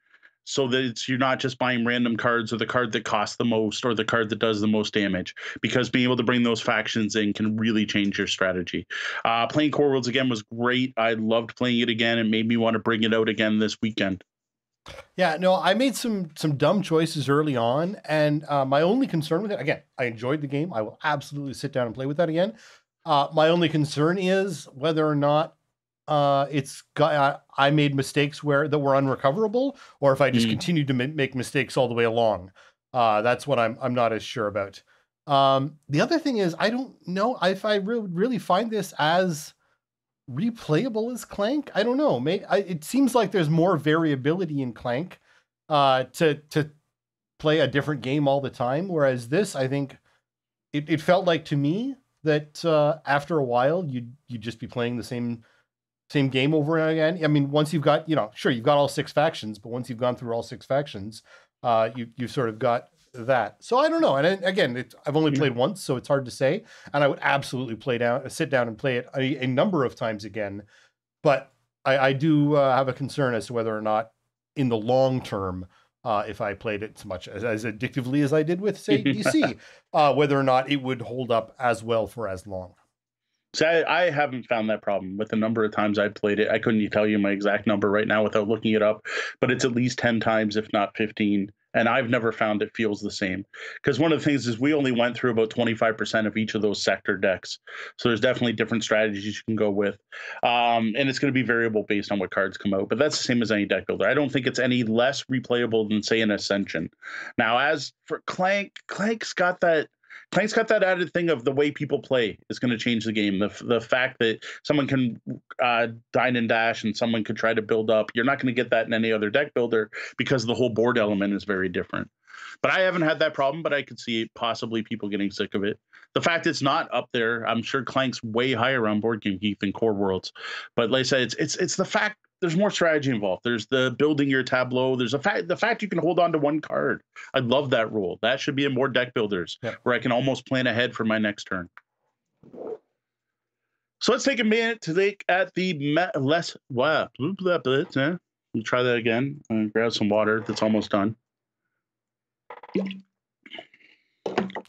so that it's, you're not just buying random cards or the card that costs the most or the card that does the most damage, because being able to bring those factions in can really change your strategy. Uh, playing Core Worlds again was great. I loved playing it again. It made me want to bring it out again this weekend. Yeah, no, I made some some dumb choices early on. And uh, my only concern with it, again, I enjoyed the game. I will absolutely sit down and play with that again. Uh, my only concern is whether or not Uh, it's got, uh, I made mistakes where that were unrecoverable, or if I just mm. continued to make mistakes all the way along. Uh, that's what I'm, I'm not as sure about. Um, the other thing is, I don't know if I re really find this as replayable as Clank. I don't know. Maybe I, it seems like there's more variability in Clank, uh, to, to play a different game all the time. Whereas this, I think it, it felt like to me that uh, after a while, you'd, you'd just be playing the same same game over and again. I mean, once you've got, you know, sure, you've got all six factions, but once you've gone through all six factions, uh, you, you've sort of got that. So I don't know. And again, it, I've only played once, so it's hard to say. And I would absolutely play down, sit down and play it a, a number of times again. But I, I do uh, have a concern as to whether or not in the long term, uh, if I played it as much as, as addictively as I did with, say, D C, uh, whether or not it would hold up as well for as long. So I, I haven't found that problem with the number of times I played it. I couldn't tell you my exact number right now without looking it up, but it's at least ten times, if not fifteen. And I've never found it feels the same, because one of the things is we only went through about twenty-five percent of each of those sector decks. So there's definitely different strategies you can go with. Um, and it's going to be variable based on what cards come out. But that's the same as any deck builder. I don't think it's any less replayable than, say, an Ascension. Now, as for Clank, Clank's got that. Clank's got that added thing of the way people play is going to change the game. The, the fact that someone can uh, dine and dash and someone could try to build up, you're not going to get that in any other deck builder because the whole board element is very different. But I haven't had that problem, but I could see possibly people getting sick of it. The fact it's not up there, I'm sure Clank's way higher on Board Game Geek than Core Worlds. But like I said, it's, it's, it's the fact there's more strategy involved. There's the building your tableau. There's a fact, the fact you can hold on to one card. I love that rule. That should be in more deck builders, yeah, where I can almost plan ahead for my next turn. So let's take a minute to look at the less. Wow. Let me try that again. I'm gonna grab some water. That's almost done.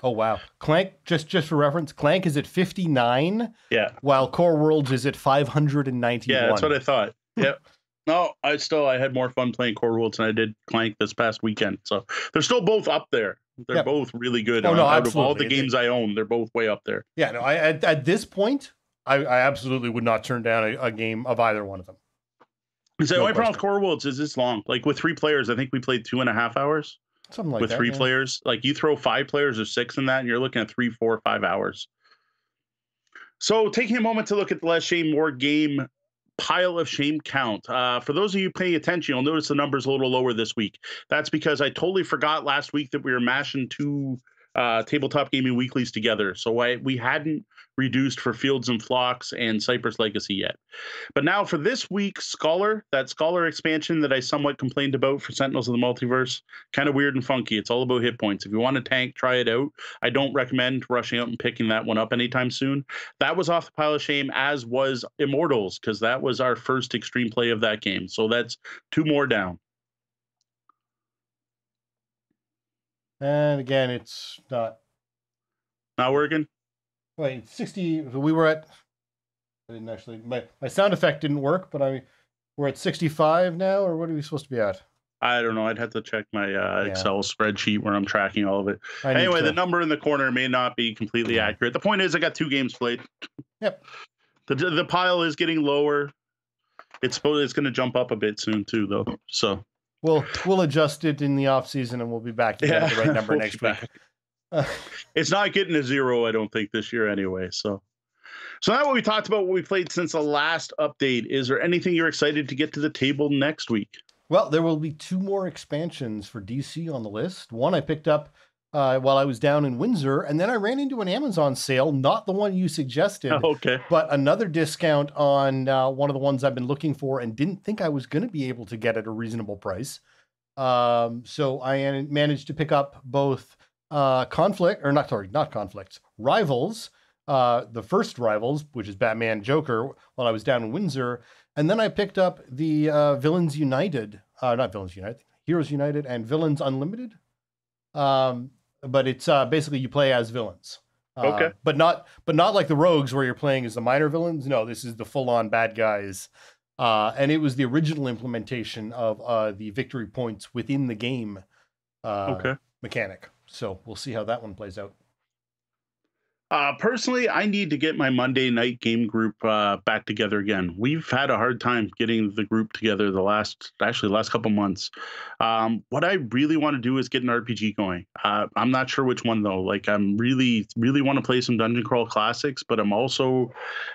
Oh, wow. Clank, just, just for reference, Clank is at fifty-nine. Yeah. While Core Worlds is at five hundred ninety-one. Yeah, that's what I thought. Yep. No, I still I had more fun playing Core Worlds than I did Clank this past weekend. So they're still both up there. They're yep. both really good. Oh, no, out absolutely. Of all the it's, games I own, they're both way up there. Yeah, no, I at, at this point, I, I absolutely would not turn down a, a game of either one of them. So no my question. problem with Core Worlds is it's long. Like with three players, I think we played two and a half hours. Something like with that. With three yeah. players. Like you throw five players or six in that, and you're looking at three, four, five hours. So taking a moment to look at the last Shane Moore game. Pile of shame count. Uh, for those of you paying attention, you'll notice the number's a little lower this week. That's because I totally forgot last week that we were mashing two uh, Tabletop Gaming Weeklies together. So I, we hadn't reduced for Fields and Flocks and Cypress Legacy yet. But now for this week's Scholar, that Scholar expansion that I somewhat complained about for Sentinels of the Multiverse, kind of weird and funky. It's all about hit points. If you want to tank, try it out. I don't recommend rushing out and picking that one up anytime soon. That was off the pile of shame, as was Immortals, because that was our first extreme play of that game. So that's two more down. And again, it's not... Not working? Wait, sixty, we were at... I didn't actually... My, my sound effect didn't work, but I we're at sixty-five now, or what are we supposed to be at? I don't know. I'd have to check my uh, yeah. Excel spreadsheet where I'm tracking all of it. I anyway, the number in the corner may not be completely yeah. accurate. The point is I got two games played. Yep. The, the pile is getting lower. It's supposed it's going to jump up a bit soon, too, though. So... We'll, we'll adjust it in the off-season, and we'll be back to yeah. the right number we'll next week. Uh, it's not getting a zero, I don't think, this year anyway. So so now what we talked about, what we played since the last update. Is there anything you're excited to get to the table next week? Well, there will be two more expansions for D C on the list. One I picked up uh, while I was down in Windsor, and then I ran into an Amazon sale, not the one you suggested, oh, okay. but another discount on uh, one of the ones I've been looking for and didn't think I was going to be able to get at a reasonable price. Um, so I managed to pick up both... Uh, conflict or not, sorry, not conflicts, rivals, uh, the first Rivals, which is Batman Joker, while I was down in Windsor. And then I picked up the uh, Villains United, uh, not Villains United, Heroes United and Villains Unlimited. Um, but it's uh, basically you play as villains. Uh, okay. But not, but not like the Rogues where you're playing as the minor villains. No, this is the full-on bad guys. Uh, and it was the original implementation of uh, the victory points within the game uh, okay. mechanic. So we'll see how that one plays out. Uh, personally, I need to get my Monday night game group uh, back together again. We've had a hard time getting the group together the last, actually last couple months. Um, what I really want to do is get an R P G going. Uh, I'm not sure which one though. Like I'm really, really want to play some Dungeon Crawl classics, but I'm also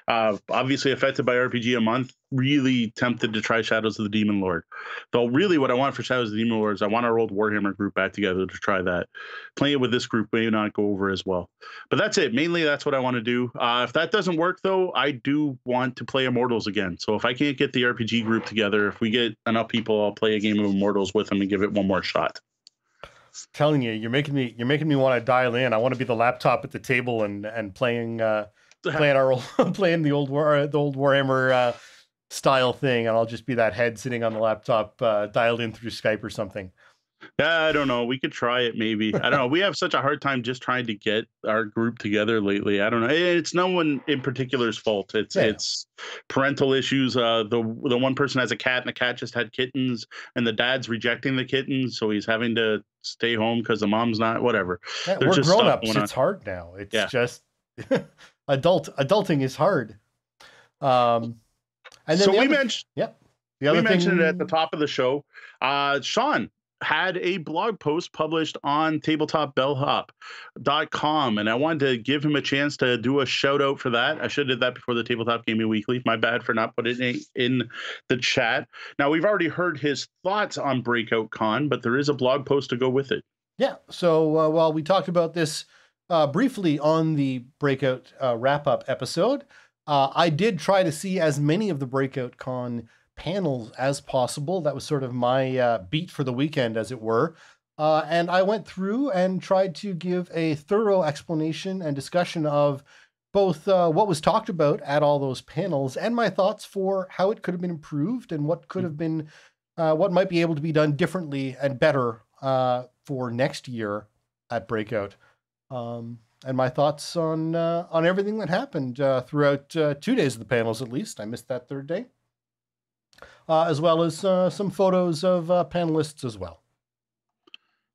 uh, obviously affected by R P G a month. really tempted to try Shadows of the Demon Lord. Though really what I want for Shadows of the Demon Lord is I want our old Warhammer group back together to try that. Playing it with this group may not go over as well. But that's it. Mainly that's what I want to do. Uh, if that doesn't work, though, I do want to play Immortals again. So if I can't get the R P G group together, if we get enough people, I'll play a game of Immortals with them and give it one more shot. I'm telling you, you're making me you're making me want to dial in. I want to be the laptop at the table and and playing uh, playing our old, playing the old war the old Warhammer uh, style thing, and I'll just be that head sitting on the laptop uh, dialed in through Skype or something. Yeah, I don't know. We could try it maybe. I don't know. We have such a hard time just trying to get our group together lately. I don't know. It's no one in particular's fault. It's yeah. it's parental issues. Uh, the the one person has a cat, and the cat just had kittens, and the dad's rejecting the kittens, so he's having to stay home because the mom's not. Whatever. Yeah, we're just grown ups. It's hard now. It's yeah. just adult adulting is hard. Um, and then so the we other, mentioned. Yep. Yeah, we thing... mentioned it at the top of the show. Uh, Sean had a blog post published on tabletop bellhop dot com, and I wanted to give him a chance to do a shout out for that. I should have did that before the Tabletop Gaming Weekly. My bad for not putting it in the chat. Now, we've already heard his thoughts on Breakout Con, but there is a blog post to go with it. Yeah, so uh, while we talked about this uh, briefly on the Breakout uh, wrap-up episode, uh, I did try to see as many of the Breakout Con panels as possible. That was sort of my uh, beat for the weekend, as it were. Uh, and I went through and tried to give a thorough explanation and discussion of both uh, what was talked about at all those panels and my thoughts for how it could have been improved and what could have been, uh, what might be able to be done differently and better uh, for next year at Breakout. Um, and my thoughts on, uh, on everything that happened uh, throughout uh, two days of the panels, at least. I missed that third day. Uh, as well as uh, some photos of uh, panelists as well.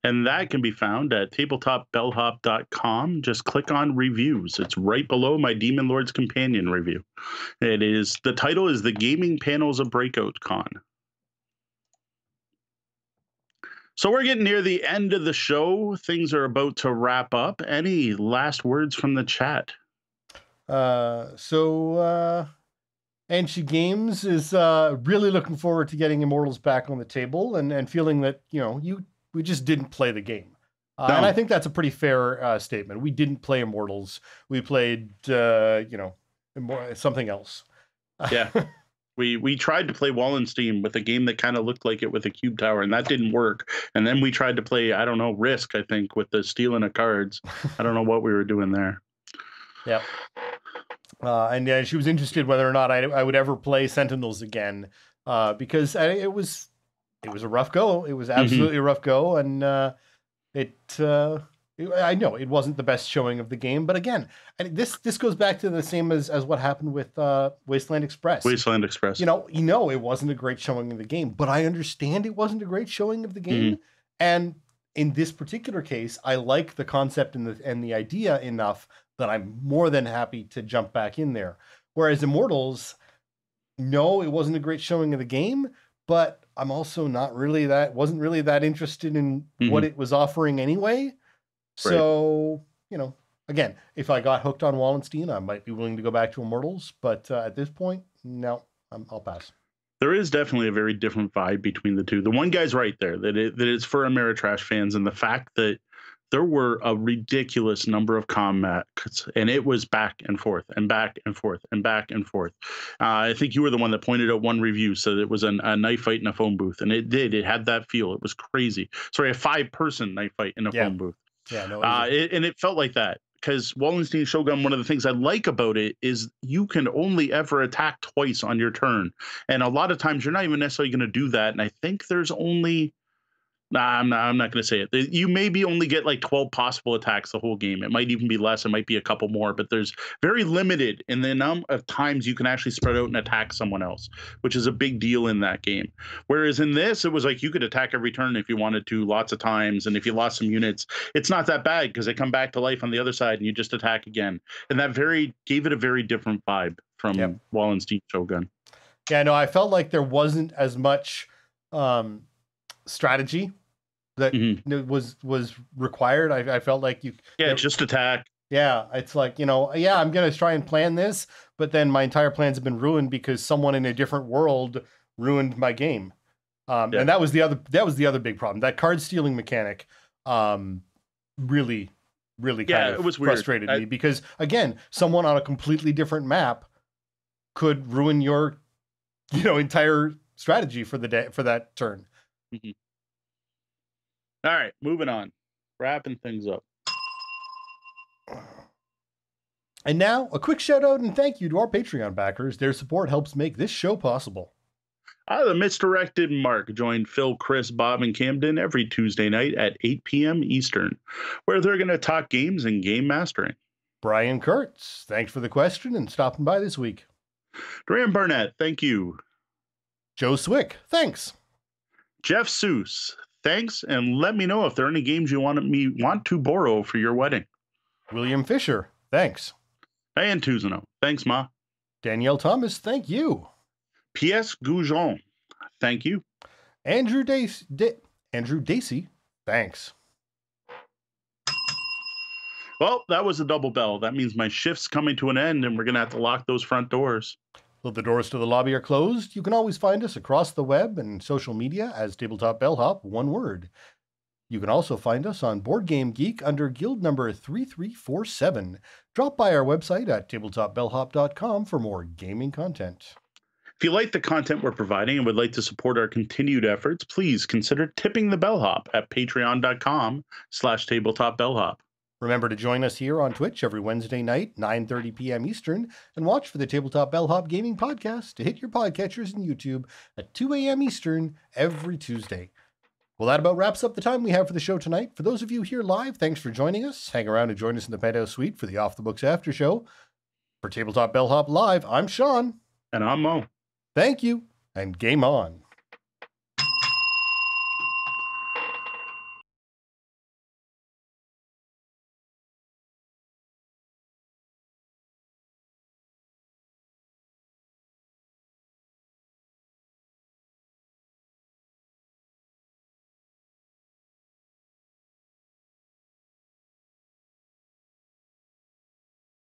And that can be found at tabletop bellhop dot com. Just click on reviews. It's right below my Demon Lord's Companion review. It is, the title is The Gaming Panels of Breakout Con. So we're getting near the end of the show. Things are about to wrap up. Any last words from the chat? Uh, so... Uh... And she Games is uh, really looking forward to getting Immortals back on the table and, and feeling that, you know, you we just didn't play the game. Uh, no. And I think that's a pretty fair uh, statement. We didn't play Immortals. We played, uh, you know, something else. Yeah. we we tried to play Wallenstein with a game that kind of looked like it with a cube tower, and that didn't work. And then we tried to play, I don't know, Risk, I think, with the stealing of cards. I don't know what we were doing there. Yeah. Uh, and uh, she was interested whether or not I, I would ever play Sentinels again, uh, because I, it was it was a rough go. It was absolutely mm-hmm. a rough go, and uh, it, uh, it I know it wasn't the best showing of the game. But again, I, this this goes back to the same as as what happened with uh, Wasteland Express. Wasteland Express. You know, you know, it wasn't a great showing of the game, but I understand it wasn't a great showing of the game. Mm-hmm. And in this particular case, I like the concept and the and the idea enough that I'm more than happy to jump back in there. Whereas Immortals, no, it wasn't a great showing of the game, but I'm also not really that, wasn't really that interested in mm-hmm. what it was offering anyway. So, right. you know, again, if I got hooked on Wallenstein, I might be willing to go back to Immortals, but uh, at this point, no, I'm, I'll pass. There is definitely a very different vibe between the two. The one guy's right there, that, it, that it's for Ameritrash fans, and the fact that there were a ridiculous number of combats, and it was back and forth and back and forth and back and forth. Uh, I think you were the one that pointed out one review, so it was an, a knife fight in a phone booth, and it did. It had that feel. It was crazy. Sorry, a five-person knife fight in a yeah. phone booth. Yeah, no, uh, it, and it felt like that. Because Wallenstein Shogun, one of the things I like about it is you can only ever attack twice on your turn. And a lot of times you're not even necessarily going to do that. And I think there's only... Nah, I'm not, I'm not going to say it. You maybe only get like twelve possible attacks the whole game. It might even be less. It might be a couple more, but there's very limited in the amount of times you can actually spread out and attack someone else, which is a big deal in that game. Whereas in this, it was like you could attack every turn if you wanted to lots of times. And if you lost some units, it's not that bad because they come back to life on the other side and you just attack again. And that very gave it a very different vibe from yep. Wallenstein Shogun. Yeah, no, I felt like there wasn't as much um, strategy that mm-hmm. was was required. I, I felt like you yeah, there, just attack. Yeah, it's like, you know, yeah, I'm going to try and plan this, but then my entire plans have been ruined because someone in a different world ruined my game. Um, yeah. And that was the other, that was the other big problem. That card stealing mechanic um, really, really kind yeah, of it was frustrated weird. me I... because, again, someone on a completely different map could ruin your, you know, entire strategy for the day, for that turn. Mm-hmm. All right, moving on, wrapping things up. And now, a quick shout out and thank you to our Patreon backers. Their support helps make this show possible. Ah, the Misdirected Mark joined Phil, Chris, Bob, and Camden every Tuesday night at eight p m Eastern, where they're going to talk games and game mastering. Brian Kurtz, thanks for the question and stopping by this week. Graham Burnett, thank you. Joe Swick, thanks. Jeff Seuss, thanks, and let me know if there are any games you want me want to borrow for your wedding. William Fisher, thanks. Diane Tuzano, thanks, Ma. Danielle Thomas, thank you. P S. Goujon, thank you. Andrew Dace, De Andrew Dacey, thanks. Well, that was a double bell. That means my shift's coming to an end, and we're going to have to lock those front doors. Though the doors to the lobby are closed, you can always find us across the web and social media as Tabletop Bellhop, one word. You can also find us on Board Game Geek under guild number three three four seven. Drop by our website at tabletop bellhop dot com for more gaming content. If you like the content we're providing and would like to support our continued efforts, please consider tipping the bellhop at patreon dot com slash tabletop bellhop. Remember to join us here on Twitch every Wednesday night, nine thirty p m Eastern, and watch for the Tabletop Bellhop Gaming Podcast to hit your podcatchers and YouTube at two a m Eastern every Tuesday. Well, that about wraps up the time we have for the show tonight. For those of you here live, thanks for joining us. Hang around and join us in the penthouse suite for the Off the Books After Show. For Tabletop Bellhop Live, I'm Sean. And I'm Mo. Thank you, and game on.